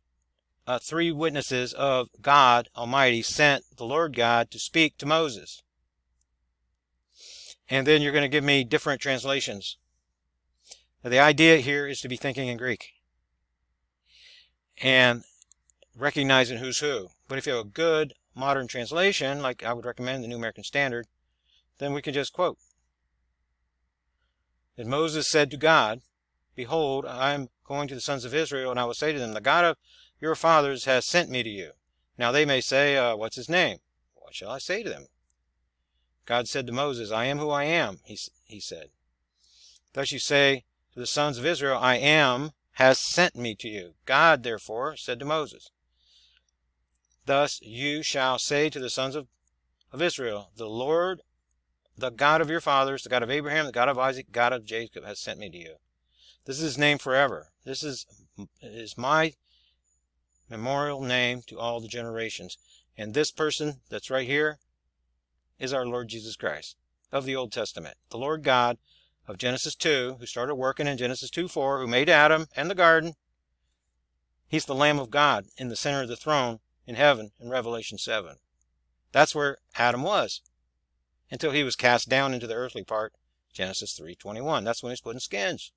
uh, three witnesses of God Almighty sent the Lord God to speak to Moses. And then you're going to give me different translations. Now, the idea here is to be thinking in Greek and recognizing who's who. But if you have a good modern translation, like I would recommend the New American Standard, then we can just quote. And Moses said to God, behold, I am going to the sons of Israel, and I will say to them, the God of your fathers has sent me to you. Now they may say, uh, what's his name? What shall I say to them? God said to Moses, I am who I am, he, he said. Thus you say to the sons of Israel, I am has sent me to you. God, therefore, said to Moses, thus you shall say to the sons of, of Israel, the Lord, the God of your fathers, the God of Abraham, the God of Isaac, God of Jacob has sent me to you. This is his name forever. This is, is my memorial name to all the generations. And this person that's right here is our Lord Jesus Christ of the Old Testament, the Lord God of Genesis two, who started working in Genesis two four, who made Adam and the garden. He's the Lamb of God in the center of the throne in heaven in Revelation seven. That's where Adam was, until he was cast down into the earthly part, Genesis three twenty-one. That's when he's put in skins.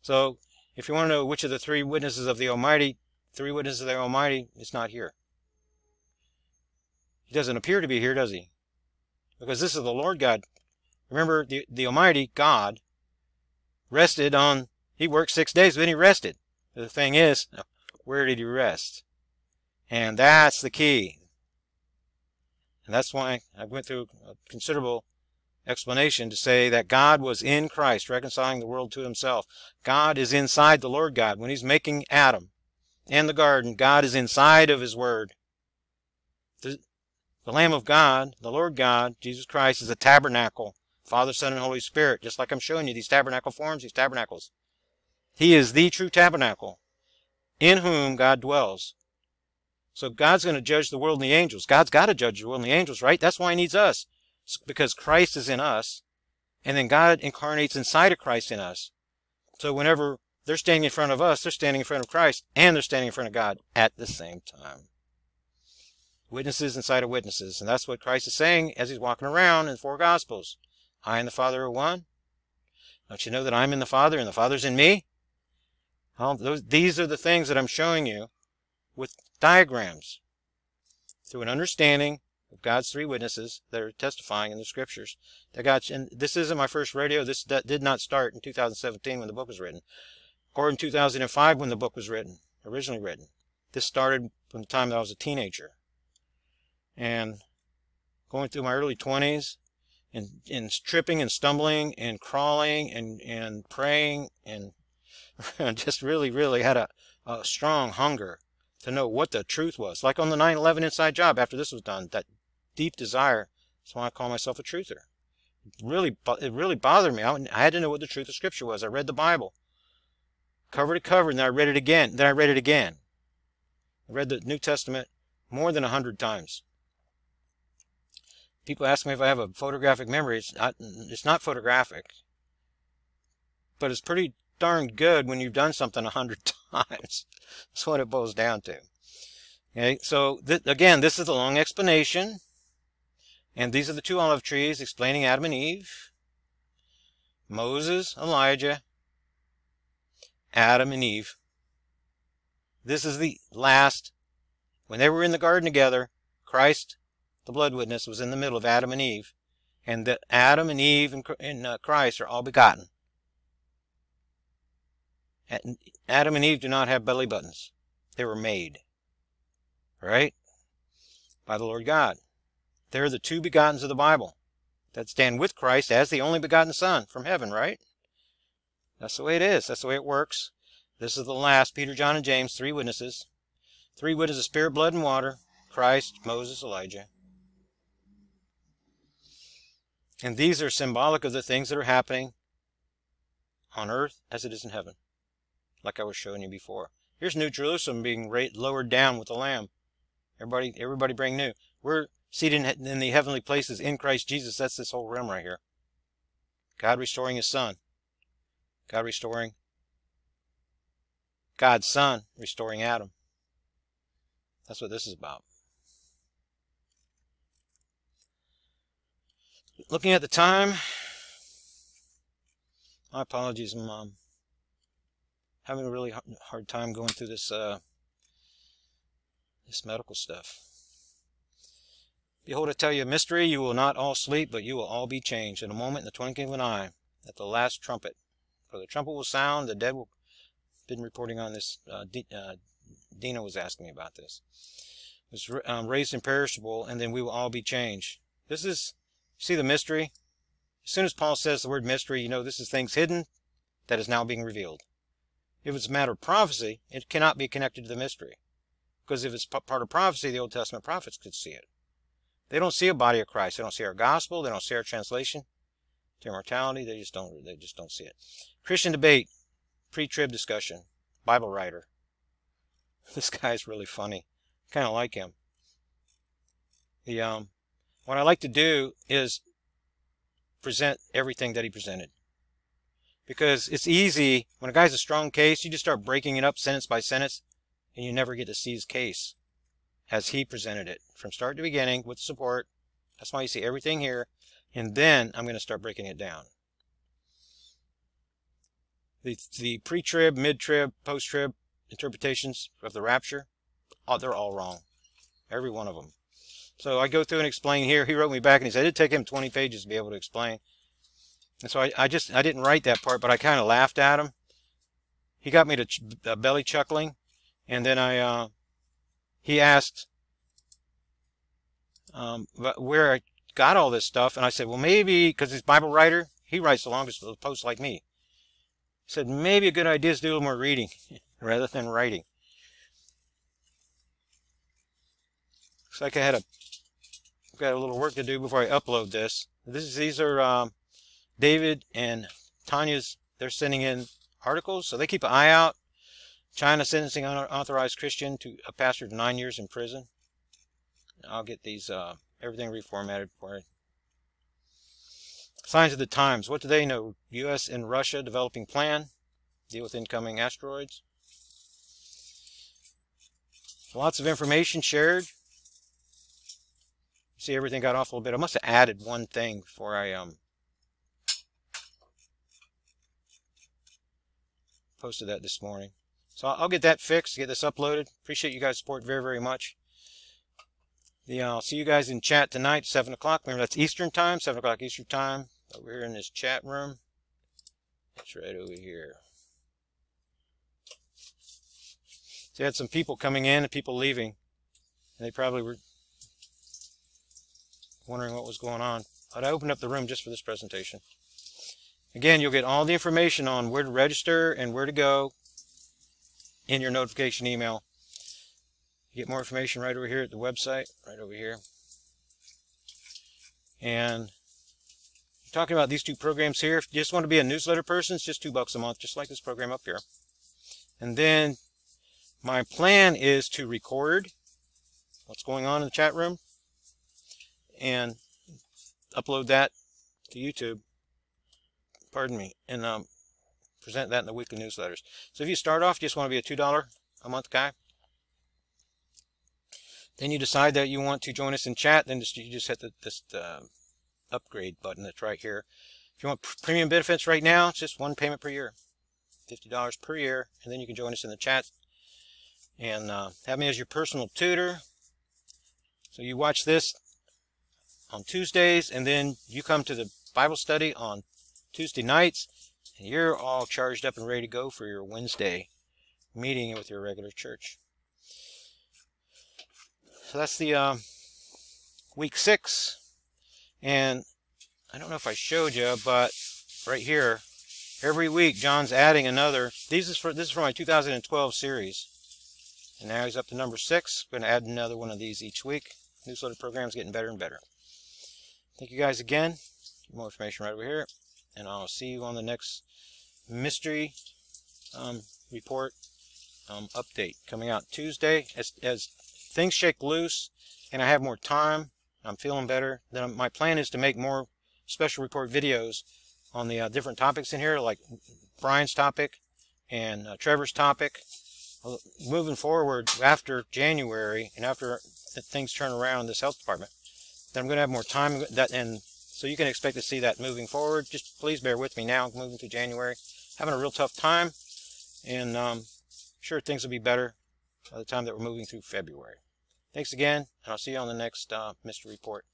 So if you want to know which of the three witnesses of the Almighty, three witnesses of the Almighty, it's not here. He doesn't appear to be here, does he? Because this is the Lord God. Remember, the, the Almighty God rested on, he worked six days, but then he rested. The thing is, where did he rest? And that's the key. And that's why I went through a considerable explanation to say that God was in Christ, reconciling the world to himself. God is inside the Lord God. When he's making Adam and the garden, God is inside of his word. The, the Lamb of God, the Lord God, Jesus Christ, is a tabernacle. Father, Son, and Holy Spirit, just like I'm showing you, these tabernacle forms, these tabernacles. He is the true tabernacle in whom God dwells. So God's going to judge the world and the angels. God's got to judge the world and the angels, right? That's why he needs us, because Christ is in us, and then God incarnates inside of Christ in us. So whenever they're standing in front of us, they're standing in front of Christ, and they're standing in front of God at the same time. Witnesses inside of witnesses, and that's what Christ is saying as he's walking around in the four Gospels. I and the Father are one. Don't you know that I'm in the Father, and the Father's in me? Well, those, these are the things that I'm showing you with diagrams, through an understanding of God's three witnesses that are testifying in the scriptures. That God's, and this isn't my first radio. This did not start in two thousand seventeen when the book was written, or in two thousand five when the book was written, originally written. This started from the time that I was a teenager, and going through my early twenties, and, and tripping and stumbling and crawling and, and praying, and just really, really had a, a strong hunger to know what the truth was. Like on the nine eleven Inside Job, after this was done, that deep desire. That's why I call myself a truther. It really, it really bothered me. I, I had to know what the truth of Scripture was. I read the Bible cover to cover, and then I read it again. Then I read it again. I read the New Testament more than a hundred times. People ask me if I have a photographic memory. It's not, it's not photographic, but it's pretty darn good when you've done something a hundred times. That's what it boils down to. Okay, so th again, this is the long explanation, and these are the two olive trees explaining Adam and Eve, Moses, Elijah, Adam and Eve. This is the last. When they were in the garden together, Christ, the blood witness, was in the middle of Adam and Eve, and that Adam and Eve and, and uh, Christ are all begotten. Adam and Eve do not have belly buttons. They were made. Right? by the Lord God. They're the two begottens of the Bible that stand with Christ as the only begotten Son from heaven, right? That's the way it is. That's the way it works. This is the last, Peter, John, and James, three witnesses. Three witnesses, spirit, blood, and water, Christ, Moses, Elijah. And these are symbolic of the things that are happening on earth as it is in heaven, like I was showing you before. Here's New Jerusalem being lowered down with the Lamb. Everybody, everybody bring new. We're seated in the heavenly places in Christ Jesus. That's this whole realm right here. God restoring his Son. God restoring God's Son, restoring Adam. That's what this is about. Looking at the time, my apologies, I'm um, having a really hard time going through this uh, this medical stuff. Behold, I tell you a mystery, you will not all sleep, but you will all be changed in a moment, in the twinkling of an eye, at the last trumpet. For the trumpet will sound, the dead will... I've been reporting on this, uh, D, uh, Dina was asking me about this. It was um, raised imperishable, and then we will all be changed. This is... See the mystery? As soon as Paul says the word mystery, you know this is things hidden that is now being revealed. If it's a matter of prophecy, it cannot be connected to the mystery. Because if it's part of prophecy, the Old Testament prophets could see it. They don't see a body of Christ. They don't see our gospel. They don't see our translation to immortality. They just don't, they just don't see it. Christian debate, pre-trib discussion, Bible writer. This guy's really funny. Kind of like him. The, um... What I like to do is present everything that he presented. Because it's easy, when a guy's a strong case, you just start breaking it up sentence by sentence, and you never get to see his case as he presented it. From start to beginning, with support. That's why you see everything here. And then I'm going to start breaking it down. The, the pre-trib, mid-trib, post-trib interpretations of the rapture, oh, they're all wrong. Every one of them. So I go through and explain here. He wrote me back and he said, it took him twenty pages to be able to explain. And so I, I just, I didn't write that part, but I kind of laughed at him. He got me to ch uh, belly chuckling. And then I, uh, he asked um, where I got all this stuff. And I said, well, maybe, because he's a Bible writer, he writes the longest of the posts like me. I said, maybe a good idea is to do a little more reading rather than writing. Looks like I had a I've got a little work to do before I upload this. This is, these are um, David and Tanya's. They're sending in articles, so they keep an eye out. China sentencing unauthorized Christian to a pastor to nine years in prison. I'll get these uh, everything reformatted for it. Signs of the times. What do they know? U S and Russia developing plan. Deal with incoming asteroids. Lots of information shared. See, everything got off a little bit. I must have added one thing before I um, posted that this morning. So I'll get that fixed, get this uploaded. Appreciate you guys' support very, very much. Yeah, I'll see you guys in chat tonight, seven o'clock. Remember, that's Eastern time, seven o'clock Eastern time. Over here in this chat room. It's right over here. So you had some people coming in and people leaving. And they probably were... wondering what was going on. But I opened up the room just for this presentation. Again, you'll get all the information on where to register and where to go in your notification email. You get more information right over here at the website, right over here. And I'm talking about these two programs here. If you just want to be a newsletter person, it's just two bucks a month, just like this program up here. And then my plan is to record what's going on in the chat room and upload that to YouTube, pardon me, and um, present that in the weekly newsletters. So if you start off, you just want to be a two dollar a month guy, then you decide that you want to join us in chat, then just, you just hit the, this uh, upgrade button that's right here. If you want premium benefits right now, it's just one payment per year, fifty dollars per year, and then you can join us in the chat and uh, have me as your personal tutor. So you watch this on Tuesdays, and then you come to the Bible study on Tuesday nights, and you're all charged up and ready to go for your Wednesday meeting with your regular church. So that's the um, week six. And I don't know if I showed you, but right here, every week John's adding another. These is for, this is for my two thousand twelve series. And now he's up to number six. I'm going to add another one of these each week. Newsletter program's getting better and better. Thank you guys again. More information right over here. And I'll see you on the next mystery um, report um, update coming out Tuesday. As, as things shake loose and I have more time, I'm feeling better. Then I'm, my plan is to make more special report videos on the uh, different topics in here, like Brian's topic and uh, Trevor's topic. Moving forward after January and after things turn around in this health department, then I'm going to have more time. That, and so you can expect to see that moving forward. Just please bear with me now, moving through January. Having a real tough time, and um, I'm sure things will be better by the time that we're moving through February. Thanks again, and I'll see you on the next uh, Mystery Report.